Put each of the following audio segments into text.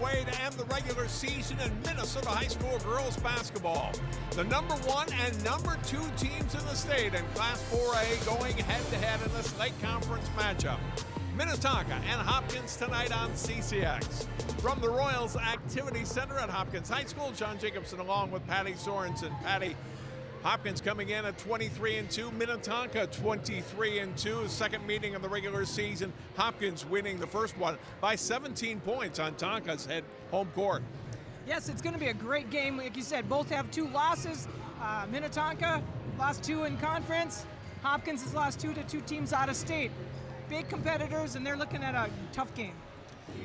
way to end the regular season in Minnesota high school girls basketball. The number one and number two teams in the state in Class 4A going head-to-head in this Lake Conference matchup. Minnetonka and Hopkins tonight on CCX. From the Royals Activity Center at Hopkins High School, John Jacobson along with Patty Sorensen. Patty, Hopkins coming in at 23-2, Minnetonka 23-2, second meeting of the regular season. Hopkins winning the first one by 17 points on Tonka's head home court. Yes, it's going to be a great game. Like you said, both have two losses. Minnetonka lost two in conference. Hopkins has lost two to two teams out of state. Big competitors, and they're looking at a tough game.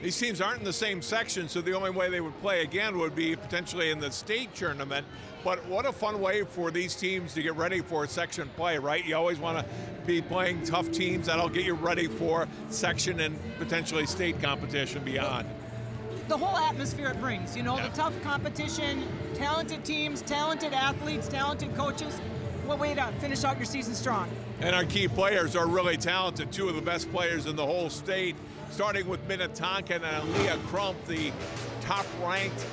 These teams aren't in the same section, so the only way they would play again would be potentially in the state tournament. But what a fun way for these teams to get ready for section play, right? You always want to be playing tough teams. That'll get you ready for section and potentially state competition beyond. The whole atmosphere it brings, you know, yeah. The tough competition, talented teams, talented athletes, talented coaches. What way to finish out your season strong. And our key players are really talented, two of the best players in the whole state, starting with Minnetonka and Aaliyah Crump, the top-ranked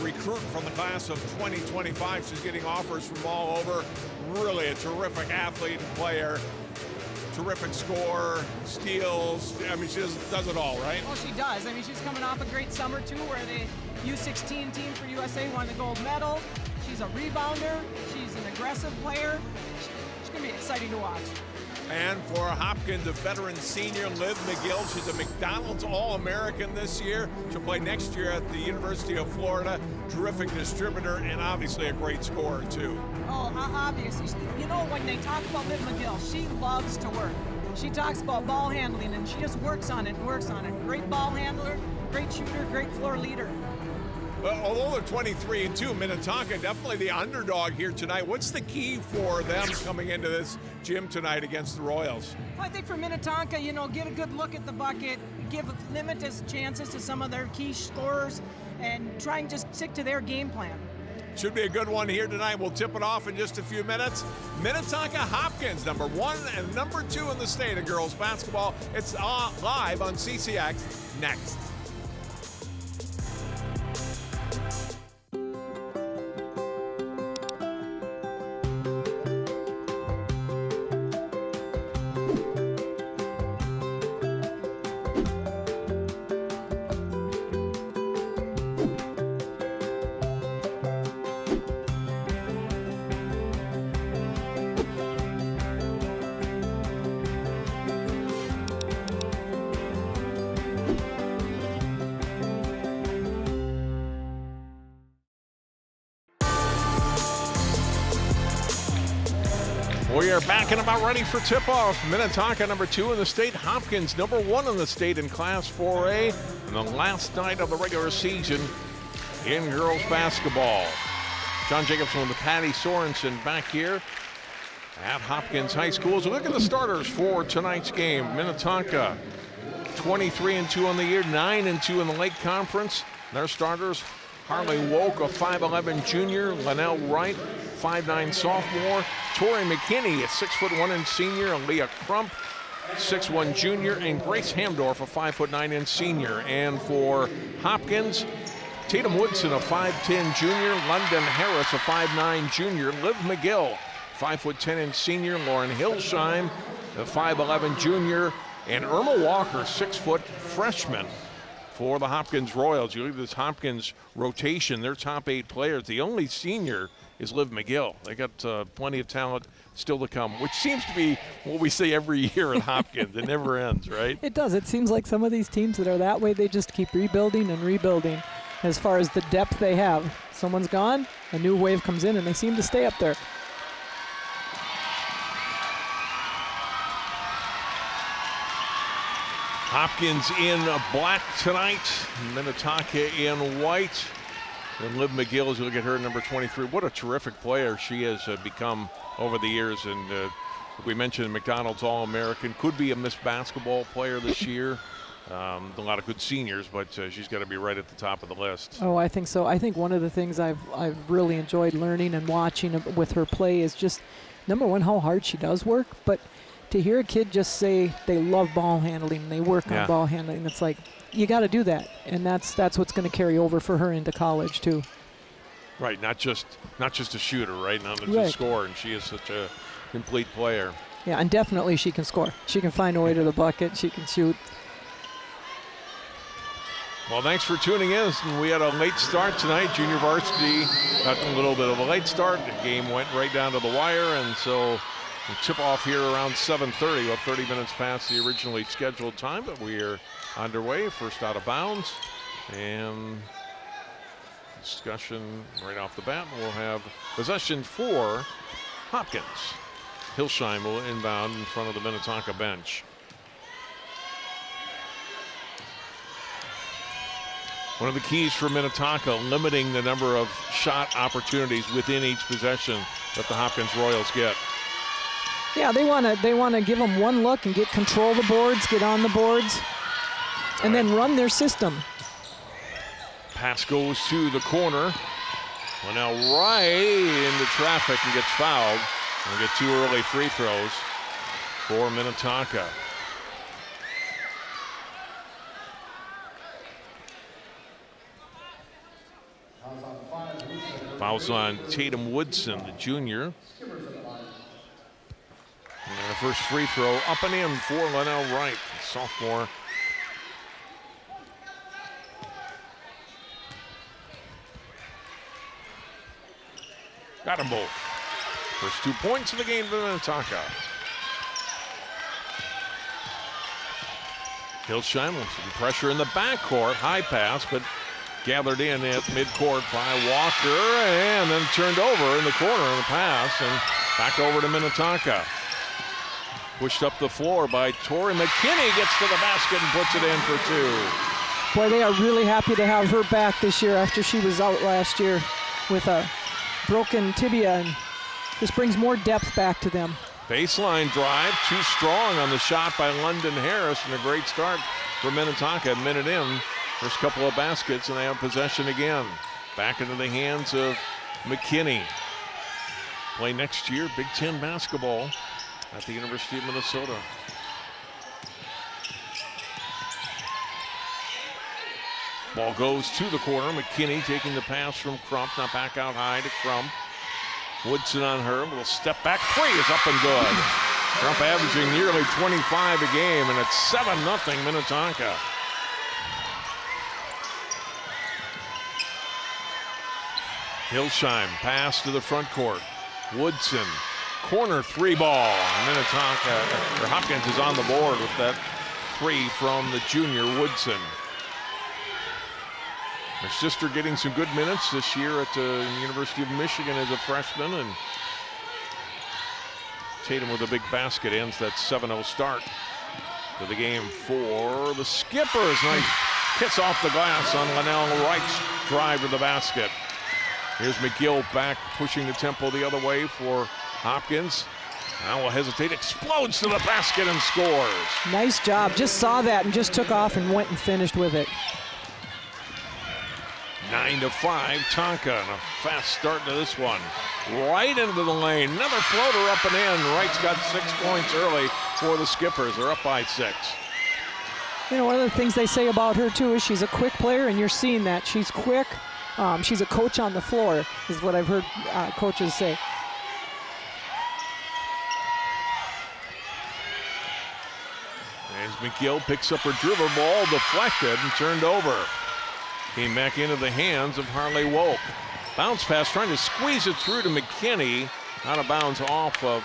recruit from the class of 2025. She's getting offers from all over. Really a terrific athlete and player, terrific scorer, steals. I mean, she does it all, right? Well, she does. I mean, she's coming off a great summer, too, where the U16 team for USA won the gold medal. She's a rebounder. She's an aggressive player. It's going to be exciting to watch. And for Hopkins, a veteran senior, Liv McGill. She's a McDonald's All-American this year. She'll play next year at the University of Florida. Terrific distributor and obviously a great scorer, too. Oh, obviously. You know, when they talk about Liv McGill, she loves to work. She talks about ball handling, and she just works on it and works on it. Great ball handler, great shooter, great floor leader. Well, although they're 23-2, Minnetonka definitely the underdog here tonight. What's the key for them coming into this gym tonight against the Royals? Well, I think for Minnetonka, you know, get a good look at the bucket, give limited chances to some of their key scorers, and try and just stick to their game plan. Should be a good one here tonight. We'll tip it off in just a few minutes. Minnetonka Hopkins, number one and number two in the state of girls basketball. It's live on CCX next. We are back and about ready for tip-off. Minnetonka, number two in the state. Hopkins, number one in the state in Class 4A. And the last night of the regular season in girls basketball. John Jacobson with Patty Sorensen back here at Hopkins High School. So look at the starters for tonight's game. Minnetonka, 23-2 on the year, 9-2 in the Lake Conference. Their starters, Harley Wolke, a 5'11 junior, Linnell Wright, 5'9 sophomore, Tori McKinney, a 6'1" senior, Aaliyah Crump, 6'1" junior, and Grace Hamdorff, a 5'9" senior. And for Hopkins, Tatum Woodson, a 5'10" junior, London Harris, a 5'9" junior, Liv McGill, 5'10" senior, Lauren Hillsheim, a 5'11" junior, and Irma Walker, 6' freshman. For the Hopkins Royals, you look at this Hopkins rotation, their top 8 players, the only senior is Liv McGill. They got plenty of talent still to come, which seems to be what we say every year at Hopkins. It never ends, right? It does. It seems like some of these teams that are that way, they just keep rebuilding and rebuilding as far as the depth they have. Someone's gone, a new wave comes in, and they seem to stay up there. Hopkins in black tonight, Minnetonka in white. And Liv McGill, as you look at her, number 23. What a terrific player she has become over the years. And we mentioned McDonald's All-American. Could be a Miss Basketball player this year. A lot of good seniors, but she's got to be right at the top of the list. Oh, I think so. I think one of the things I've really enjoyed learning and watching with her play is just, number one, how hard she does work, but to hear a kid just say they love ball handling, they work on ball handling, it's like, you got to do that. And that's what's going to carry over for her into college too. Right, not just a shooter, right? Not just a scorer, and she is such a complete player. Yeah, and definitely she can score. She can find a way to the bucket, she can shoot. Well, thanks for tuning in. We had a late start tonight. Junior varsity got a little bit of a late start. The game went right down to the wire, and so we'll tip off here around 7:30, about 30 minutes past the originally scheduled time, but we are underway. First out of bounds, and discussion right off the bat. We'll have possession for Hopkins. Hillsheim will inbound in front of the Minnetonka bench. One of the keys for Minnetonka, limiting the number of shot opportunities within each possession that the Hopkins Royals get. Yeah, they want to give them one look and get control of the boards, get on the boards, and then run their system. Pass goes to the corner. Well, now right into traffic and gets fouled. We'll get two early free throws for Minnetonka. Fouls on Tatum Woodson, the junior. And the first free throw up and in for Linnell Wright, the sophomore. Got them both. First 2 points of the game for Minnetonka. Hillsheim with some pressure in the backcourt. High pass, but gathered in at midcourt by Walker, and then turned over in the corner on the pass, and back over to Minnetonka. Pushed up the floor by Tori McKinney, gets to the basket and puts it in for two. Boy, they are really happy to have her back this year after she was out last year with a broken tibia, and this brings more depth back to them. Baseline drive, too strong on the shot by London Harris, and a great start for Minnetonka, a minute in. First couple of baskets, and they have possession again. Back into the hands of McKinney. Play next year, Big Ten basketball at the University of Minnesota. Ball goes to the corner. McKinney taking the pass from Crump. Now back out high to Crump. Woodson on her. A little step back. Three is up and good. Crump averaging nearly 25 a game, and it's 7-0 Minnetonka. Hillsheim pass to the front court. Woodson, corner three ball. Minnetonka, or Hopkins, is on the board with that three from the junior Woodson. Her sister getting some good minutes this year at the University of Michigan as a freshman, and Tatum with a big basket ends that 7-0 start to the game for the Skippers. Nice kiss off the glass on Linnell Wright's drive to the basket. Here's McGill back, pushing the tempo the other way for Hopkins. Now will hesitate, explodes to the basket and scores. Nice job, just saw that and just took off and went and finished with it. 9-5, Tonka, and a fast start to this one. Right into the lane, another floater up and in. Wright's got 6 points early for the Skippers. They're up by six. You know, one of the things they say about her too is she's a quick player, and you're seeing that. She's quick. She's a coach on the floor, is what I've heard coaches say. As McGill picks up her dribble ball, deflected and turned over. Came back into the hands of Harley Wolke. Bounce pass, trying to squeeze it through to McKinney. Out of bounds off of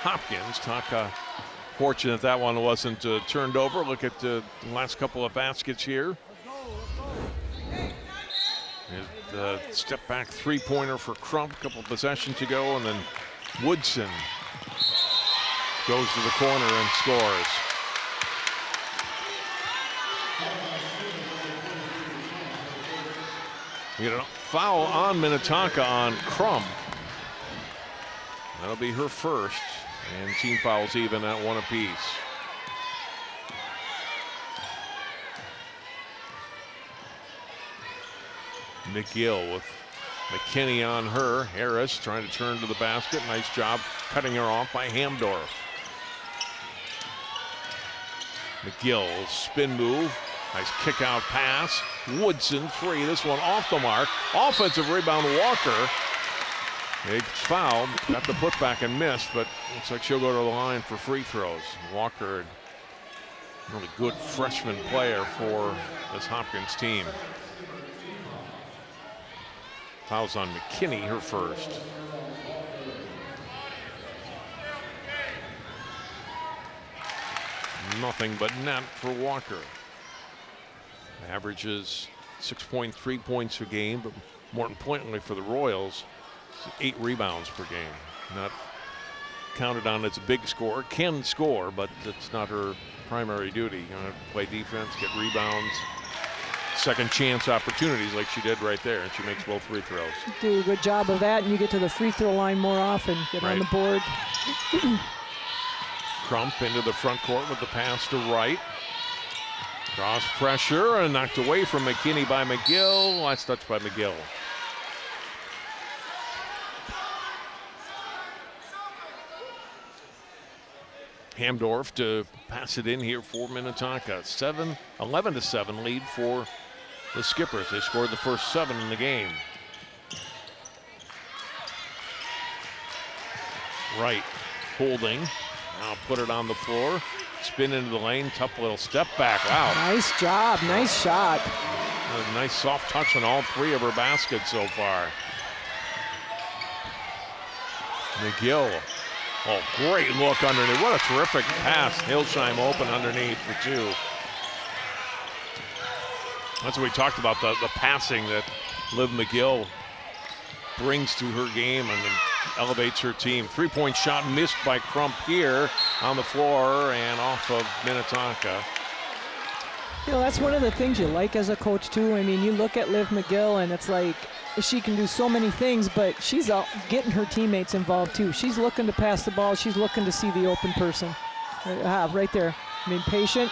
Hopkins. Tonka, fortunate that one wasn't turned over. Look at the last couple of baskets here. The step back three-pointer for Crump, couple possessions to go, and then Woodson goes to the corner and scores. We get a foul on Minnetonka on Crump. That'll be her first, and team fouls even at one apiece. McGill with McKinney on her. Harris trying to turn to the basket. Nice job cutting her off by Hamdorff. McGill, spin move. Nice kick out pass. Woodson, three. This one off the mark. Offensive rebound, Walker. They fouled, got the putback and missed, but looks like she'll go to the line for free throws. Walker, a really good freshman player for this Hopkins team. Fouls on McKinney, her first. Nothing but net for Walker. Averages 6.3 points per game, but more importantly for the Royals, 8 rebounds per game. Not counted on as a big scorer. Can score, but it's not her primary duty. You know, play defense, get rebounds, second chance opportunities like she did right there, and she makes both free throws. Do a good job of that, and you get to the free throw line more often. Get right on the board. Crump into the front court with the pass to Wright. Cross pressure and knocked away from McKinney by McGill. Last touch by McGill. Hamdorff to pass it in here for Minnetonka. 11-7 lead for the Skippers. They scored the first 7 in the game. Wright holding. Now put it on the floor. Spin into the lane. Tough little step back. Wow. Nice job. Nice shot. A nice soft touch on all 3 of her baskets so far. McGill. Oh, great look underneath. What a terrific pass. Hillsheim open underneath for 2. That's what we talked about, the passing that Liv McGill brings to her game and elevates her team. Three-point shot missed by Crump here on the floor and off of Minnetonka. You know, that's one of the things you like as a coach, too. I mean, you look at Liv McGill, and it's like, she can do so many things, but she's out getting her teammates involved too. She's looking to pass the ball. She's looking to see the open person. Right there. I mean, patient.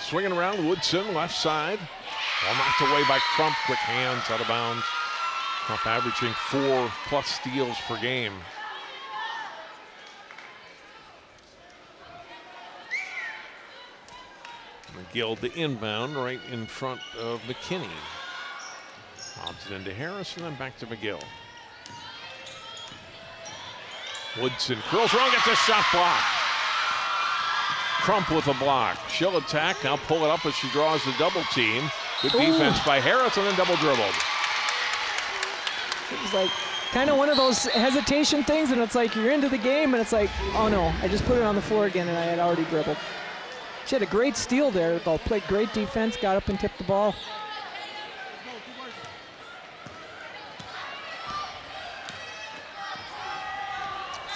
Swinging around, Woodson, left side. Well, knocked away by Crump. Quick hands, out of bounds. Crump averaging 4+ steals per game. McGill the inbound right in front of McKinney. Bobs it into Harris and then back to McGill. Woodson curls around, gets a shot block. Crump with a block. She'll attack, now pull it up as she draws the double team. Good defense by Harris and then double dribbled. It was like kind of one of those hesitation things, and it's like you're into the game and it's like, oh no, I just put it on the floor again and I had already dribbled. She had a great steal there, though. Played great defense, got up and tipped the ball.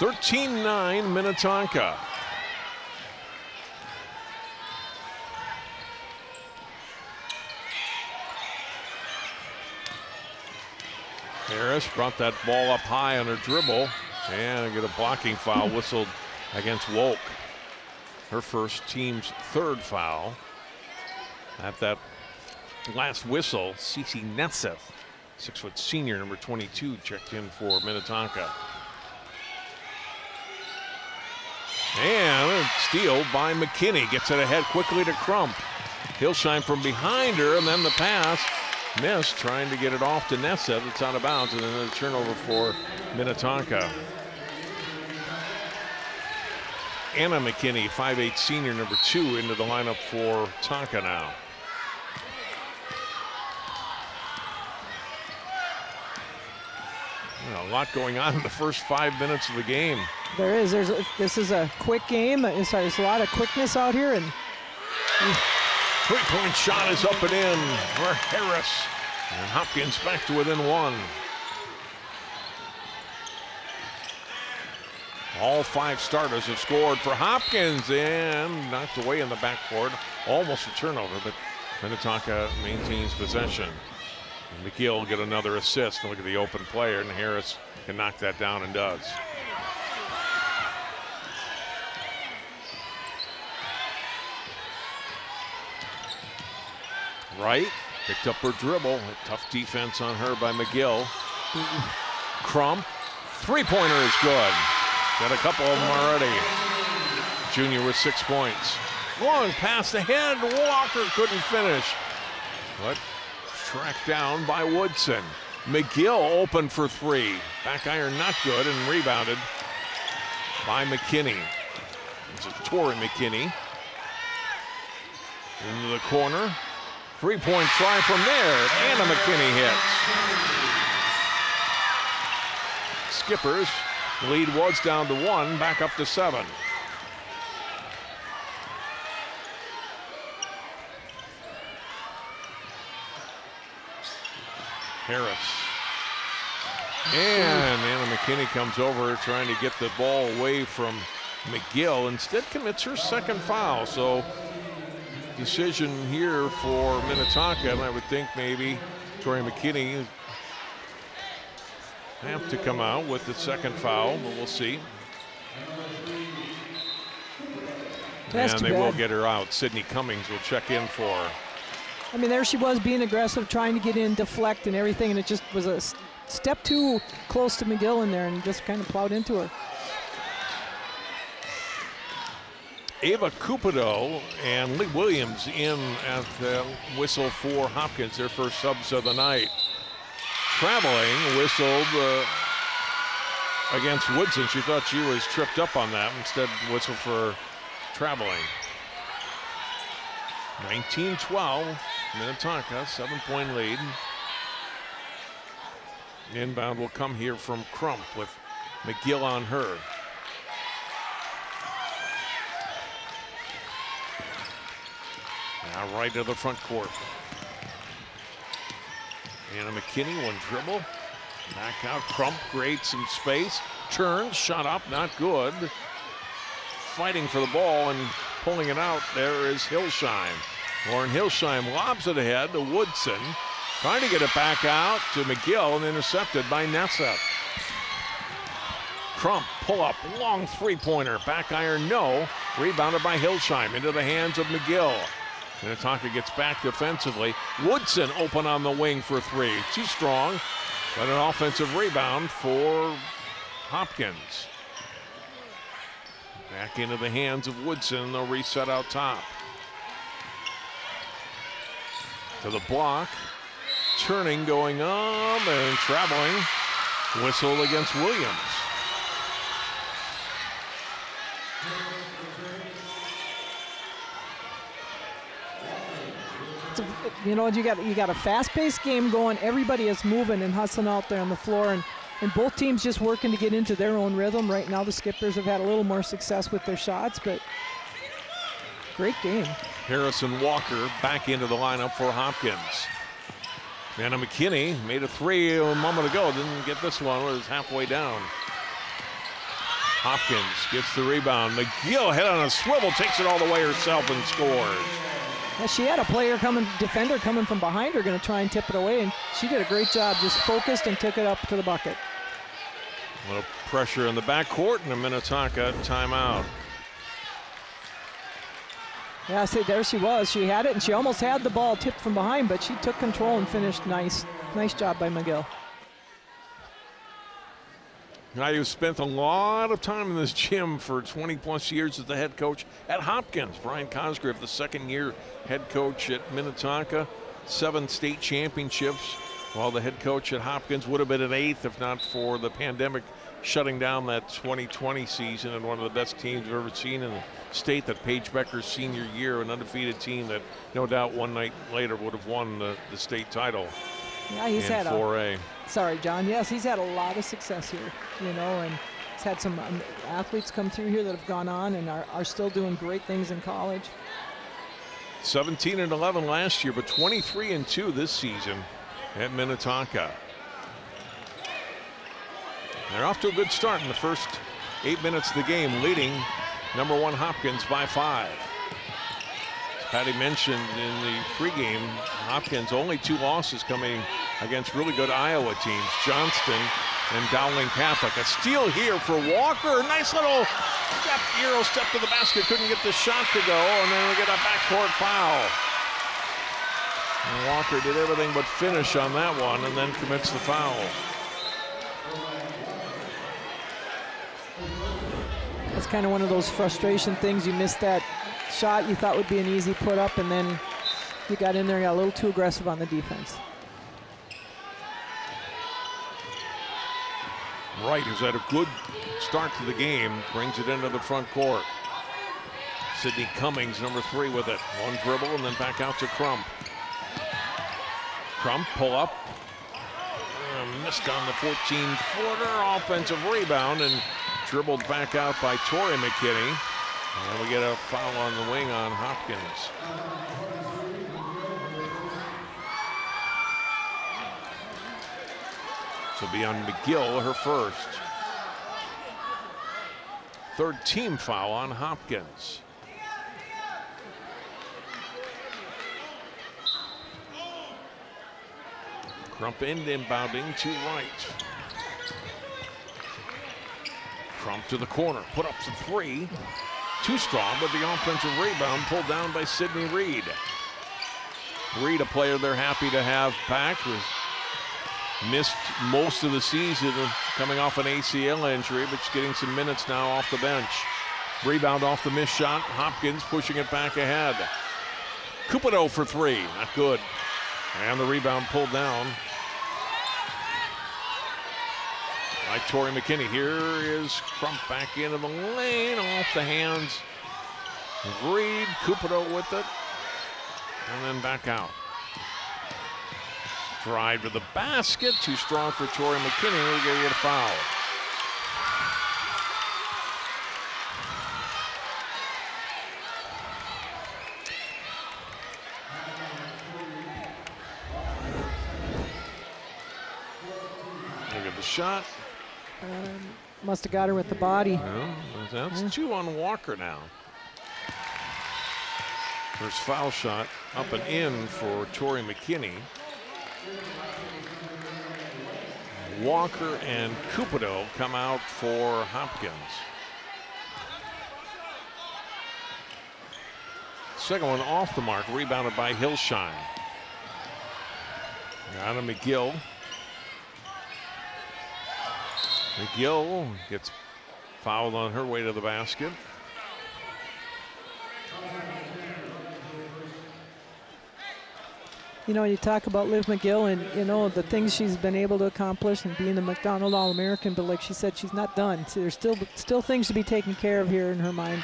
Go, 13-9, Minnetonka. Harris brought that ball up high on her dribble, and get a blocking foul whistled against Wolke. Her first, team's 3rd foul. At that last whistle, CeCe Nesseth, 6-foot senior, number 22, checked in for Minnetonka. And a steal by McKinney. Gets it ahead quickly to Crump. Hillsheim from behind her, and then the pass missed, trying to get it off to Nesseth. It's out of bounds, and then a turnover for Minnetonka. Anna McKinney, 5'8" senior, number 2, into the lineup for Tonka now. And a lot going on in the first 5 minutes of the game. There is. This is a quick game. There's a lot of quickness out here. And 3-point shot is up and in for Harris. And Hopkins back to within 1. All 5 starters have scored for Hopkins and knocked away in the backcourt. Almost a turnover, but Minnetonka maintains possession. And McGill will get another assist. Look at the open player, and Harris can knock that down and does. Wright picked up her dribble. A tough defense on her by McGill. Crump. Three-pointer is good. Got a couple of them already. Junior with 6 points. Long pass ahead. Walker couldn't finish. But tracked down by Woodson. McGill open for three. Back iron not good and rebounded by McKinney. This is Tori McKinney. Into the corner. Three-point try from there. Anna McKinney hits. Skippers. The lead was down to one. Back up to seven. Harris. And Anna McKinney comes over trying to get the ball away from McGill. Instead commits her second foul. So decision here for Minnetonka. And I would think maybe Tori McKinney have to come out with the second foul, but we'll see. That's and they bad. Will get her out. Sydney Cummings will check in for her. I mean, there she was being aggressive, trying to get in, deflect and everything, and it just was a step too close to McGill in there and just kind of plowed into her. Ava Cupido and Lee Williams in at the whistle for Hopkins, their first subs of the night. Traveling whistled against Woodson. She thought she was tripped up on that. Instead, whistle for traveling. 19-12. Minnetonka, 7-point lead. Inbound will come here from Crump with McGill on her. Now right to the front court. Anna McKinney, one dribble. Back out, Crump creates some space. Turns, shot up, not good. Fighting for the ball and pulling it out, there is Hillsheim. Lauren Hillsheim lobs it ahead to Woodson. Trying to get it back out to McGill and intercepted by Nesseth. Crump pull up, long three-pointer. Back iron, no. Rebounded by Hillsheim into the hands of McGill. Minnetonka gets back defensively. Woodson open on the wing for three. Too strong, but an offensive rebound for Hopkins. Back into the hands of Woodson. They'll reset out top. To the block. Turning, going up, and traveling. Whistle against Williams. You know, you got a fast-paced game going. Everybody is moving and hustling out there on the floor, and both teams just working to get into their own rhythm. Right now, the Skippers have had a little more success with their shots, but great game. Harrison Walker back into the lineup for Hopkins. Anna McKinney made a three a moment ago. Didn't get this one. It was halfway down. Hopkins gets the rebound. McGill head on a swivel, takes it all the way herself and scores. Now she had a defender coming from behind her, going to try and tip it away, and she did a great job, just focused and took it up to the bucket. A little pressure in the backcourt and a Minnetonka timeout. Yeah, see, there she was. She had it, and she almost had the ball tipped from behind, but she took control and finished nice. Nice job by McGill. Now you've spent a lot of time in this gym for 20-plus years as the head coach at Hopkins. Brian Cosgrove, the second-year head coach at Minnetonka, 7 state championships, while the head coach at Hopkins would have been an 8th if not for the pandemic shutting down that 2020 season, and one of the best teams we've ever seen in the state, that Paige Becker's senior year, an undefeated team that no doubt one night later would have won the state title. Yeah, he's had 4A. Sorry, John. Yes, he's had a lot of success here, you know, and he's had some athletes come through here that have gone on and are still doing great things in college. 17-11 last year, but 23-2 this season at Minnetonka. They're off to a good start in the first 8 minutes of the game, leading number one Hopkins by 5. Patty mentioned in the pregame, Hopkins only 2 losses coming against really good Iowa teams, Johnston and Dowling Catholic. A steal here for Walker. Nice little step, Euro step to the basket. Couldn't get the shot to go, and then we get a backcourt foul. And Walker did everything but finish on that one, and then commits the foul. That's kind of one of those frustration things. You missed that shot you thought would be an easy put up, and then you got in there, got a little too aggressive on the defense. Wright has had a good start to the game, brings it into the front court. Sydney Cummings, number 3, with it. One dribble and then back out to Crump. Crump pull up. Missed on the 14-footer, offensive rebound, and dribbled back out by Tori McKinney. And we get a foul on the wing on Hopkins. Will be on McGill, her first. Third team foul on Hopkins. Crump inbounding to Wright. Crump to the corner, put up some three. Too strong, but the offensive rebound pulled down by Sydney Reed. Reed, a player they're happy to have back. Missed most of the season, coming off an ACL injury, but she's getting some minutes now off the bench. Rebound off the missed shot. Hopkins pushing it back ahead. Cupido for three. Not good. And the rebound pulled down by Tori McKinney. Here is Crump back into the lane. Off the hands of Reed. Cupido with it. And then back out. Drive to the basket, too strong for Tori McKinney. We're going to get a foul. Look at the shot. Must have got her with the body. Well, that's two on Walker now. First foul shot up and in for Tori McKinney. Walker and Cupido come out for Hopkins. Second one off the mark, rebounded by Hillsheim. Anna McGill. McGill gets fouled on her way to the basket. You know, you talk about Liv McGill and, you know, the things she's been able to accomplish and being the McDonald's All-American, but like she said, she's not done. So there's still things to be taken care of here in her mind.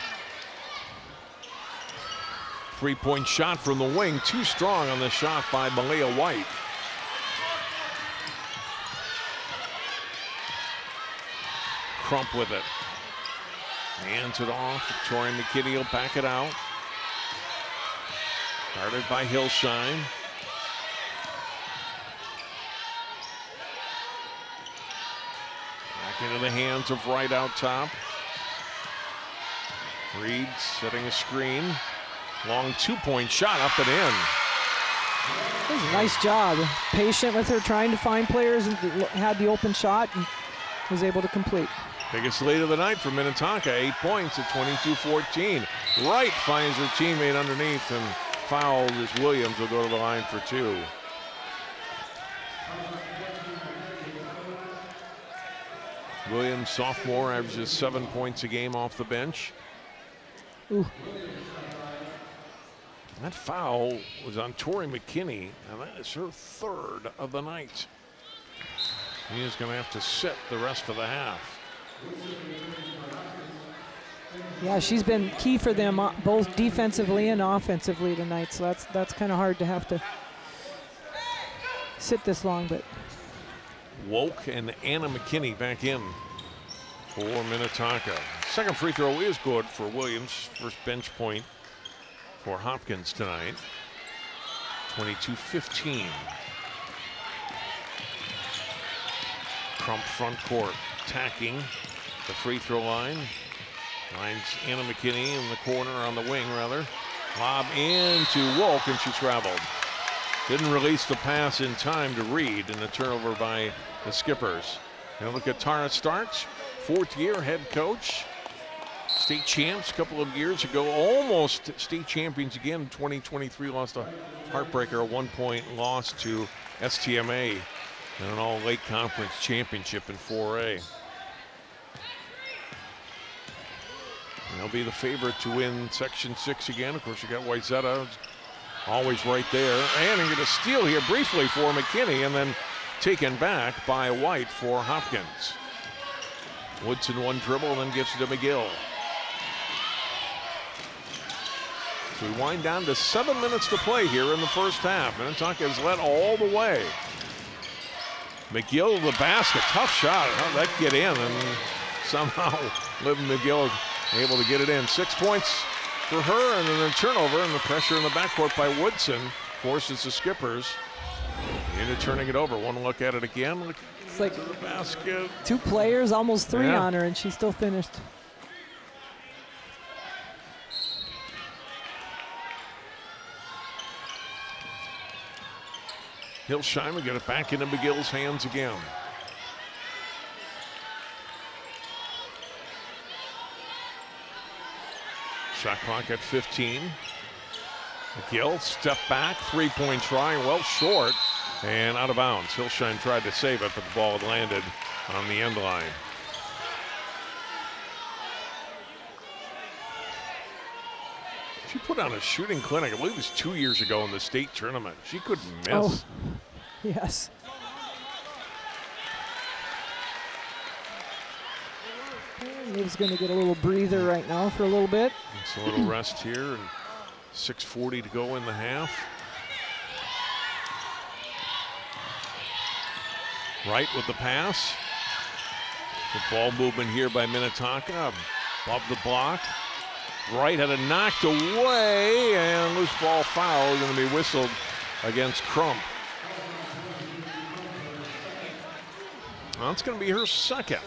Three-point shot from the wing, too strong on the shot by Malia White. Crump with it. Hands it off. Tori McKinney will back it out. Started by Hillsheim. Into the hands of Wright out top. Reed setting a screen. Long two-point shot up and in. That was a nice job. Patient with her, trying to find players, and had the open shot and was able to complete. Biggest lead of the night for Minnetonka, 8 points at 22-14. Wright finds her teammate underneath and fouled as Williams will go to the line for two. Williams, sophomore, averages 7 points a game off the bench. Ooh. That foul was on Tori McKinney, and that is her third of the night. He is going to have to sit the rest of the half. Yeah, she's been key for them both defensively and offensively tonight, so that's kind of hard to have to sit this long, but... Woke and Anna McKinney back in for Minnetonka. Second free throw is good for Williams. First bench point for Hopkins tonight. 22-15. Crump front court, tacking the free throw line. Finds Anna McKinney in the corner, on the wing rather. Lob into Wolke, and she traveled. Didn't release the pass in time to Reed, and the turnover by the Skippers. And look at Tara Starks, fourth-year head coach. State champs a couple of years ago, almost state champions again. 2023 lost a heartbreaker, a one-point loss to STMA in an all-Lake Conference championship in 4A. They'll be the favorite to win Section 6 again. Of course, you got Wayzata always right there. And you get a steal here briefly for McKinney, and then taken back by White for Hopkins. Woodson one dribble and then gives it to McGill. So we wind down to 7 minutes to play here in the first half. Minnetonka has led all the way. McGill the basket, tough shot. How'd that get in? And somehow Liv McGill able to get it in. 6 points for her, and then a turnover, and the pressure in the backcourt by Woodson forces the Skippers into turning it over. One look at it again. Look, it's like the basket. Two players, almost three on her, and she still finished. Hillsheim will get it back into McGill's hands again. Shot clock at 15. McGill, step back, three-point try, well short, and out of bounds. Hillsheim tried to save it, but the ball had landed on the end line. She put on a shooting clinic, I believe it was 2 years ago in the state tournament. She couldn't miss. Oh, yes. Liv's going to get a little breather right now for a little bit. It's a little rest here, and 6:40 to go in the half. Right with the pass. The ball movement here by Minnetonka above the block. Wright had it knocked away, and loose ball foul going to be whistled against Crump. That's going to be her second.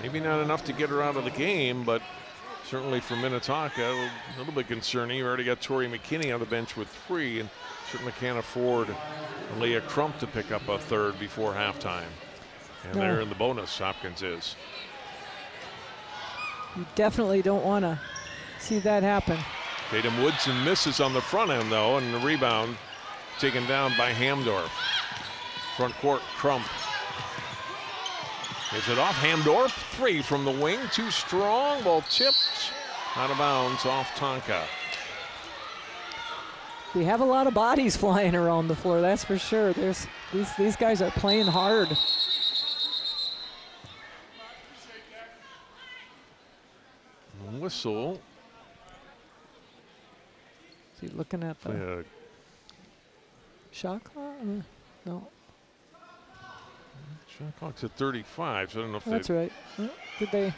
Maybe not enough to get her out of the game, but certainly for Minnetonka, a little bit concerning. You already got Tori McKinney on the bench with three, and certainly can't afford Leah Crump to pick up a third before halftime. And they're in the bonus, Hopkins is. You definitely don't want to see that happen. Tatum Woodson misses on the front end, though, and the rebound taken down by Hamdorff. Front court, Crump. Is it off? Hamdorff, three from the wing, too strong, ball tipped out of bounds off Tonka. We have a lot of bodies flying around the floor, that's for sure. There's these guys are playing hard. Whistle. Is he looking at the shot clock? No. Shot clock's at 35, so I don't know if that's right. Did they?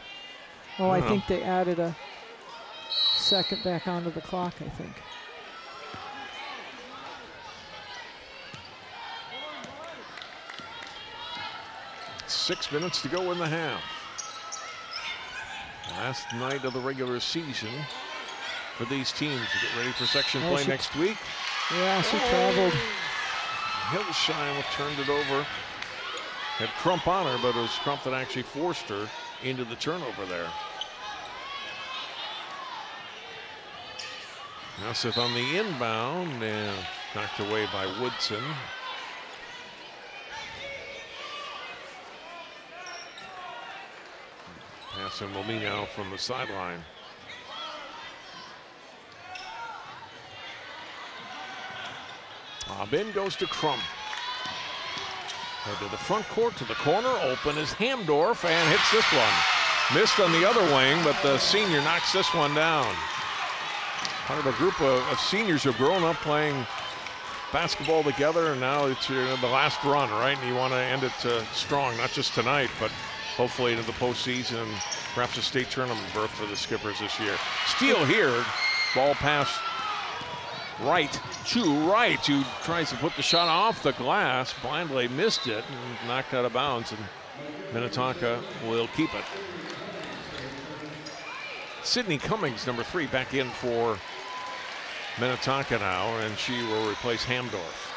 Oh, I think they added a second back onto the clock, I think. It's 6 minutes to go in the half. Last night of the regular season for these teams to get ready for section play next week. Yeah, she traveled. Hillsheim turned it over. Had Crump on her, but it was Crump that actually forced her into the turnover there. Nesseth on the inbound and knocked away by Woodson. Pass in will be now from the sideline. Abin goes to Crump. Head to the front court, to the corner, open is Hamdorff, and hits this one. Missed on the other wing, but the senior knocks this one down. Part of a group of seniors who've grown up playing basketball together, and now it's the last run, right? And you want to end it strong, not just tonight, but hopefully into the postseason, perhaps a state tournament berth for the Skippers this year. Steal here, ball pass Wright, who tries to put the shot off the glass. Blindly missed it and knocked out of bounds, and Minnetonka will keep it. Sydney Cummings, number three, back in for Minnetonka now, and she will replace Hamdorff.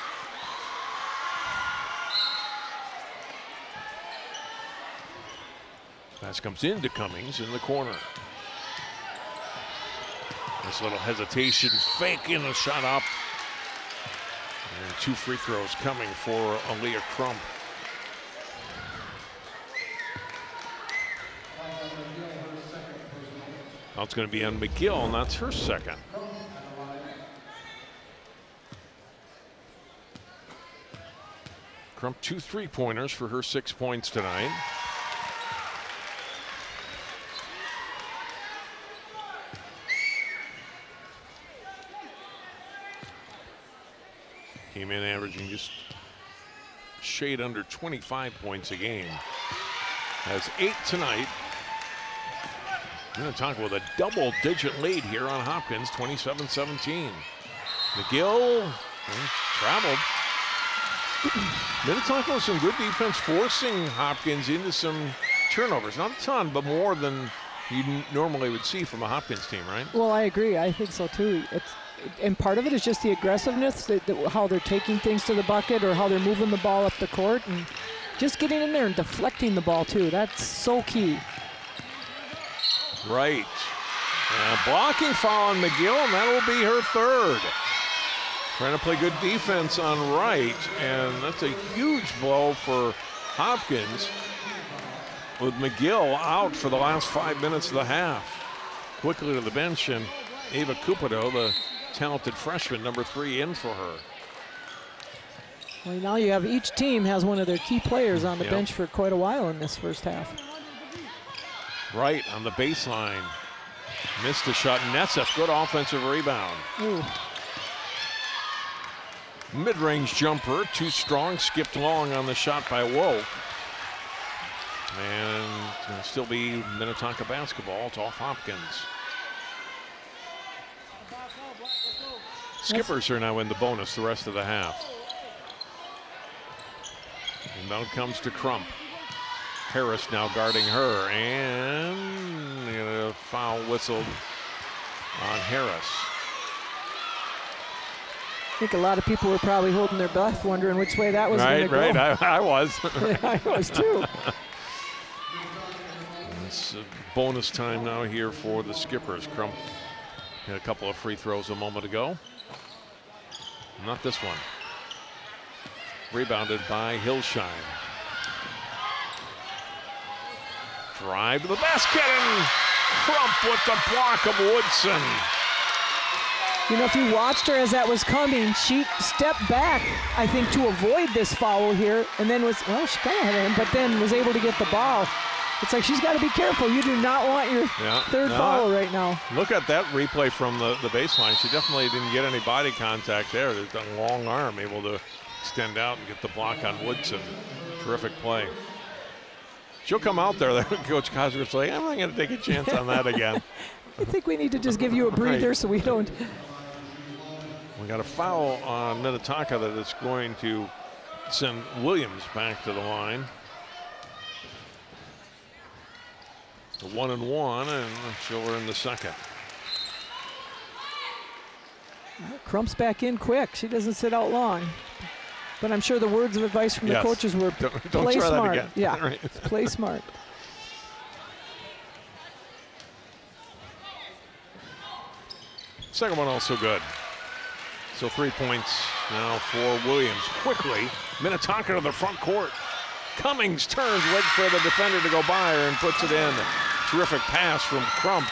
Pass comes into Cummings in the corner. This little hesitation, fake in a shot up. And two free throws coming for Aaliyah Crump. Now it's going to be on McGill, and that's her second. Crump 2 3-pointers for her 6 points tonight. Came in averaging just shade under 25 points a game. Has 8 tonight. Minnetonka with a double-digit lead here on Hopkins, 27-17. McGill traveled. Minnetonka with some good defense, forcing Hopkins into some turnovers. Not a ton, but more than you normally would see from a Hopkins team, right? Well, I agree. I think so, too. And part of it is just the aggressiveness, how they're taking things to the bucket or how they're moving the ball up the court and just getting in there and deflecting the ball, too. That's so key. Right. And a blocking foul on McGill, and that will be her third. Trying to play good defense on Wright, and that's a huge blow for Hopkins with McGill out for the last 5 minutes of the half. Quickly to the bench, and Ava Cupido, the talented freshman, number 3, in for her. Well, now you have each team has one of their key players on the bench for quite a while in this first half. Right on the baseline. Missed the shot. Nesseth, good offensive rebound. Mid-range jumper, too strong, skipped long on the shot by Wolfe. And it's going to still be Minnetonka basketball. It's off Hopkins. Skippers are now in the bonus the rest of the half. And now comes to Crump. Harris now guarding her, and a foul whistled on Harris. I think a lot of people were probably holding their breath, wondering which way that was going to go. I was. I was too. It's bonus time now here for the Skippers. Crump had a couple of free throws a moment ago. Not this one. Rebounded by Hillsheim. Drive to the basket, and Crump with the block of Woodson. You know, if you watched her as that was coming, she stepped back, I think, to avoid this foul here, and then was, well, she kind of had him, but then was able to get the ball. It's like she's got to be careful. You do not want your third foul right now. Look at that replay from the baseline. She definitely didn't get any body contact there. There's a long arm able to extend out and get the block on Woodson. Terrific play. She'll come out there. Coach Cosgrove's like, I'm not going to take a chance on that again. I think we need to just give you a breather so we don't. We got a foul on Minnetonka that is going to send Williams back to the line. The 1-and-1, and she'll earn the second. Crump's back in quick. She doesn't sit out long. But I'm sure the words of advice from the coaches were don't play try smart. That again. Yeah, right. Play smart. Second one also good. So 3 points now for Williams. Quickly, Minnetonka to the front court. Cummings turns, waits for the defender to go by her, and puts it in. Terrific pass from Crump.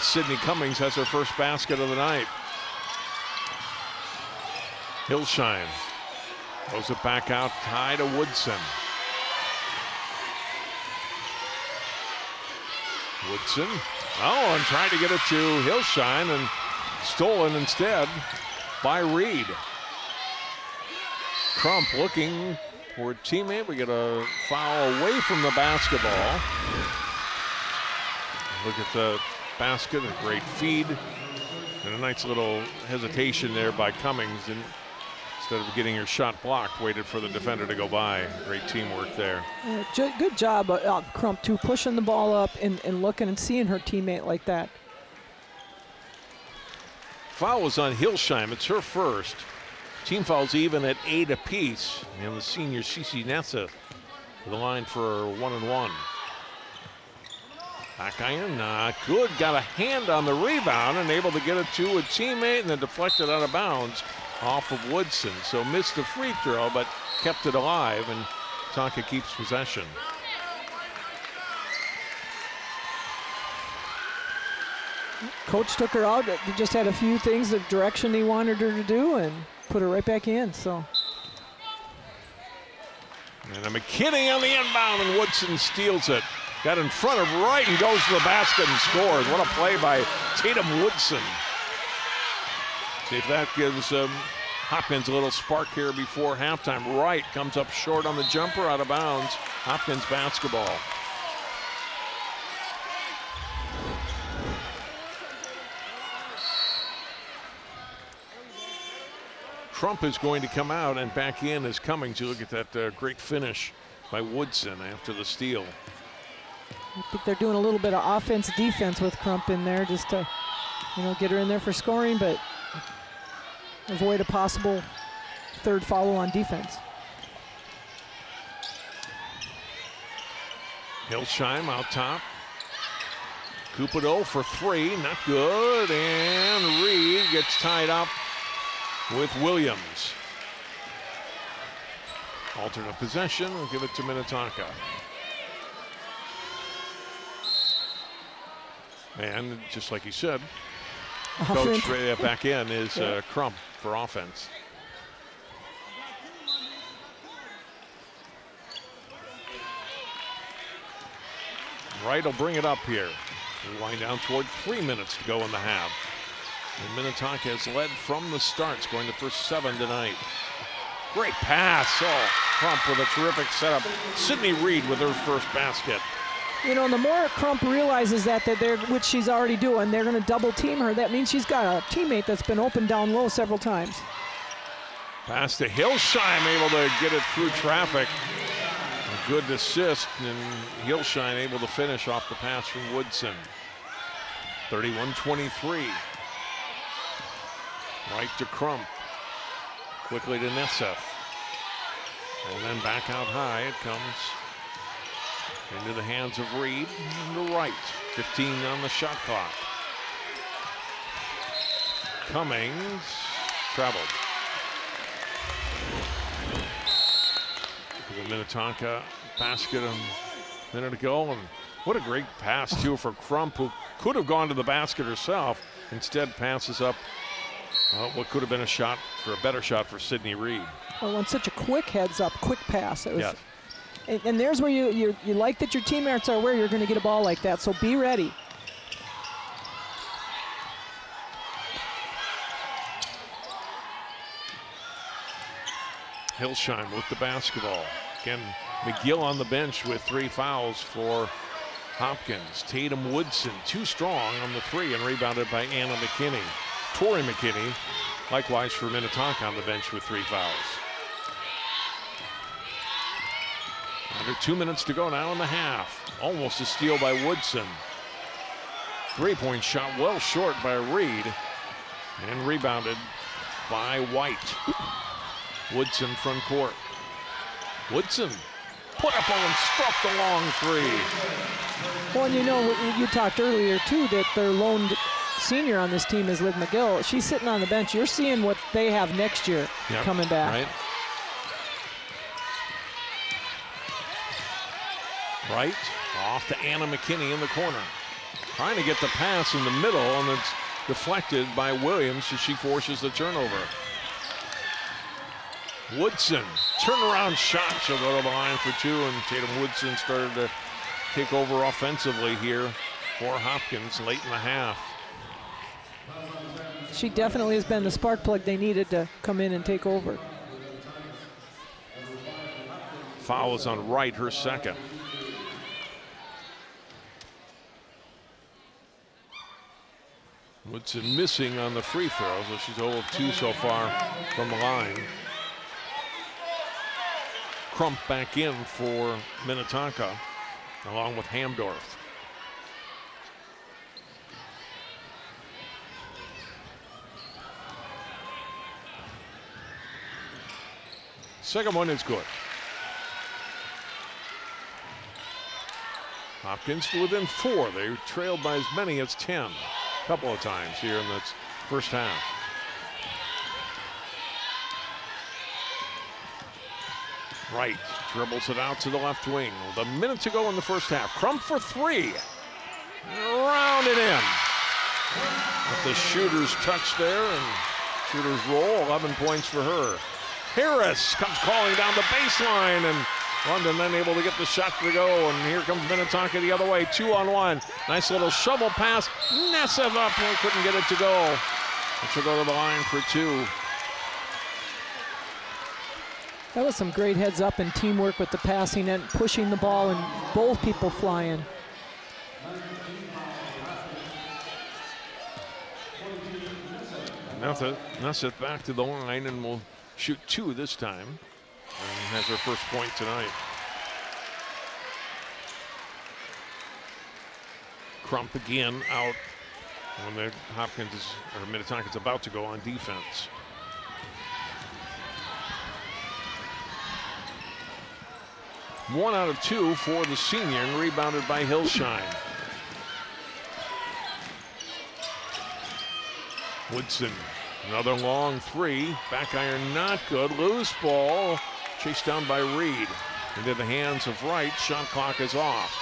Sydney Cummings has her first basket of the night. Hillsheim throws it back out high to Woodson. Woodson, and tried to get it to Hillsheim and stolen instead by Reed. Crump looking for a teammate. We get a foul away from the basketball. Look at the basket, a great feed. And a nice little hesitation there by Cummings. And instead of getting your shot blocked, waited for the defender to go by. Great teamwork there. Good job, Crump, too, pushing the ball up and looking and seeing her teammate like that. Foul was on Hillsheim. It's her first. Team fouls even at 8 apiece. And the senior CeCe Nesseth to the line for 1-and-1. Back iron, not good. Got a hand on the rebound and able to get it to a teammate and then deflected out of bounds off of Woodson. So missed the free throw, but kept it alive, and Tonka keeps possession. coach took her out. He just had a few things, the direction he wanted her to do, and put her right back in. So. And a McKinney on the inbound, and Woodson steals it. Got in front of Wright and goes to the basket and scores. What a play by Tatum Woodson. See if that gives Hopkins a little spark here before halftime. Wright comes up short on the jumper, out of bounds. Hopkins basketball. Crump is going to come out, and back in is Cummings. You look at that great finish by Woodson after the steal. I think they're doing a little bit of offense defense with Crump in there, just to, you know, get her in there for scoring, but avoid a possible third follow on defense. Hillsheim out top. Cupido for three, not good. And Reed gets tied up with Williams. Alternate possession, we'll give it to Minnetonka. And just like he said, offense. Coach right back in is Crump for offense. Wright will bring it up here. We wind down toward 3 minutes to go in the half. And Minnetonka has led from the start, scoring the first 7 tonight. Great pass. Oh, Crump with a terrific setup. Sydney Reed with her first basket. You know, and the more Crump realizes that which she's already doing, they're going to double team her. That means she's got a teammate that's been open down low several times. Pass to Hillsheim, able to get it through traffic. A good assist, and Hillsheim able to finish off the pass from Woodson. 31-23. Right to Crump. Quickly to Nesseth. And then back out high it comes. Into the hands of Reed, and to Wright. 15 on the shot clock. Cummings traveled. Look at the Minnetonka basket a minute ago, and what a great pass too for Crump, who could have gone to the basket herself. Instead, passes up what could have been a shot for a better shot for Sydney Reed. Well, on such a quick heads up, quick pass. It was. Yes. And there's where you like that your teammates are aware you're going to get a ball like that, so be ready. Hillsheim with the basketball. Again, McGill on the bench with 3 fouls for Hopkins. Tatum Woodson too strong on the three and rebounded by Anna McKinney. Tori McKinney, likewise for Minnetonka, on the bench with 3 fouls. Under 2 minutes to go now in the half. Almost a steal by Woodson. Three-point shot well short by Reed. And rebounded by White. Woodson front court. Woodson put up and struck the long three. Well, you know, you talked earlier, too, that their lone senior on this team is Liv McGill. She's sitting on the bench. You're seeing what they have next year coming back. Right. Right off to Anna McKinney in the corner. Trying to get the pass in the middle, and it's deflected by Williams as she forces the turnover. Woodson, turnaround shot. She'll go to the line for 2, and Tatum Woodson started to take over offensively here for Hopkins late in the half. She definitely has been the spark plug they needed to come in and take over. Foul is on Wright, her second. Woodson missing on the free throw, so she's 0 of 2 so far from the line. Crump back in for Minnetonka, along with Hamdorff. Second one is good. Hopkins to within 4. They trailed by as many as 10. Couple of times here in this first half. Wright dribbles it out to the left wing. The minute to go in the first half. Crump for 3. Rounded in. But the shooter's touch there and shooter's roll, 11 points for her. Harris comes calling down the baseline, and London then able to get the shot to go, and here comes Minnetonka the other way, 2-on-1. Nice little shovel pass, Nesseth up, couldn't get it to go. And she'll go to the line for two. That was some great heads up and teamwork with the passing and pushing the ball and both people flying. Nesseth back to the line and will shoot two this time. And has her first point tonight. Crump again out when Minnetonka's about to go on defense. One out of two for the senior, and rebounded by Hillsheim. Woodson, another long three. Back iron not good. Loose ball. Chased down by Reed. Into the hands of Wright. Shot clock is off.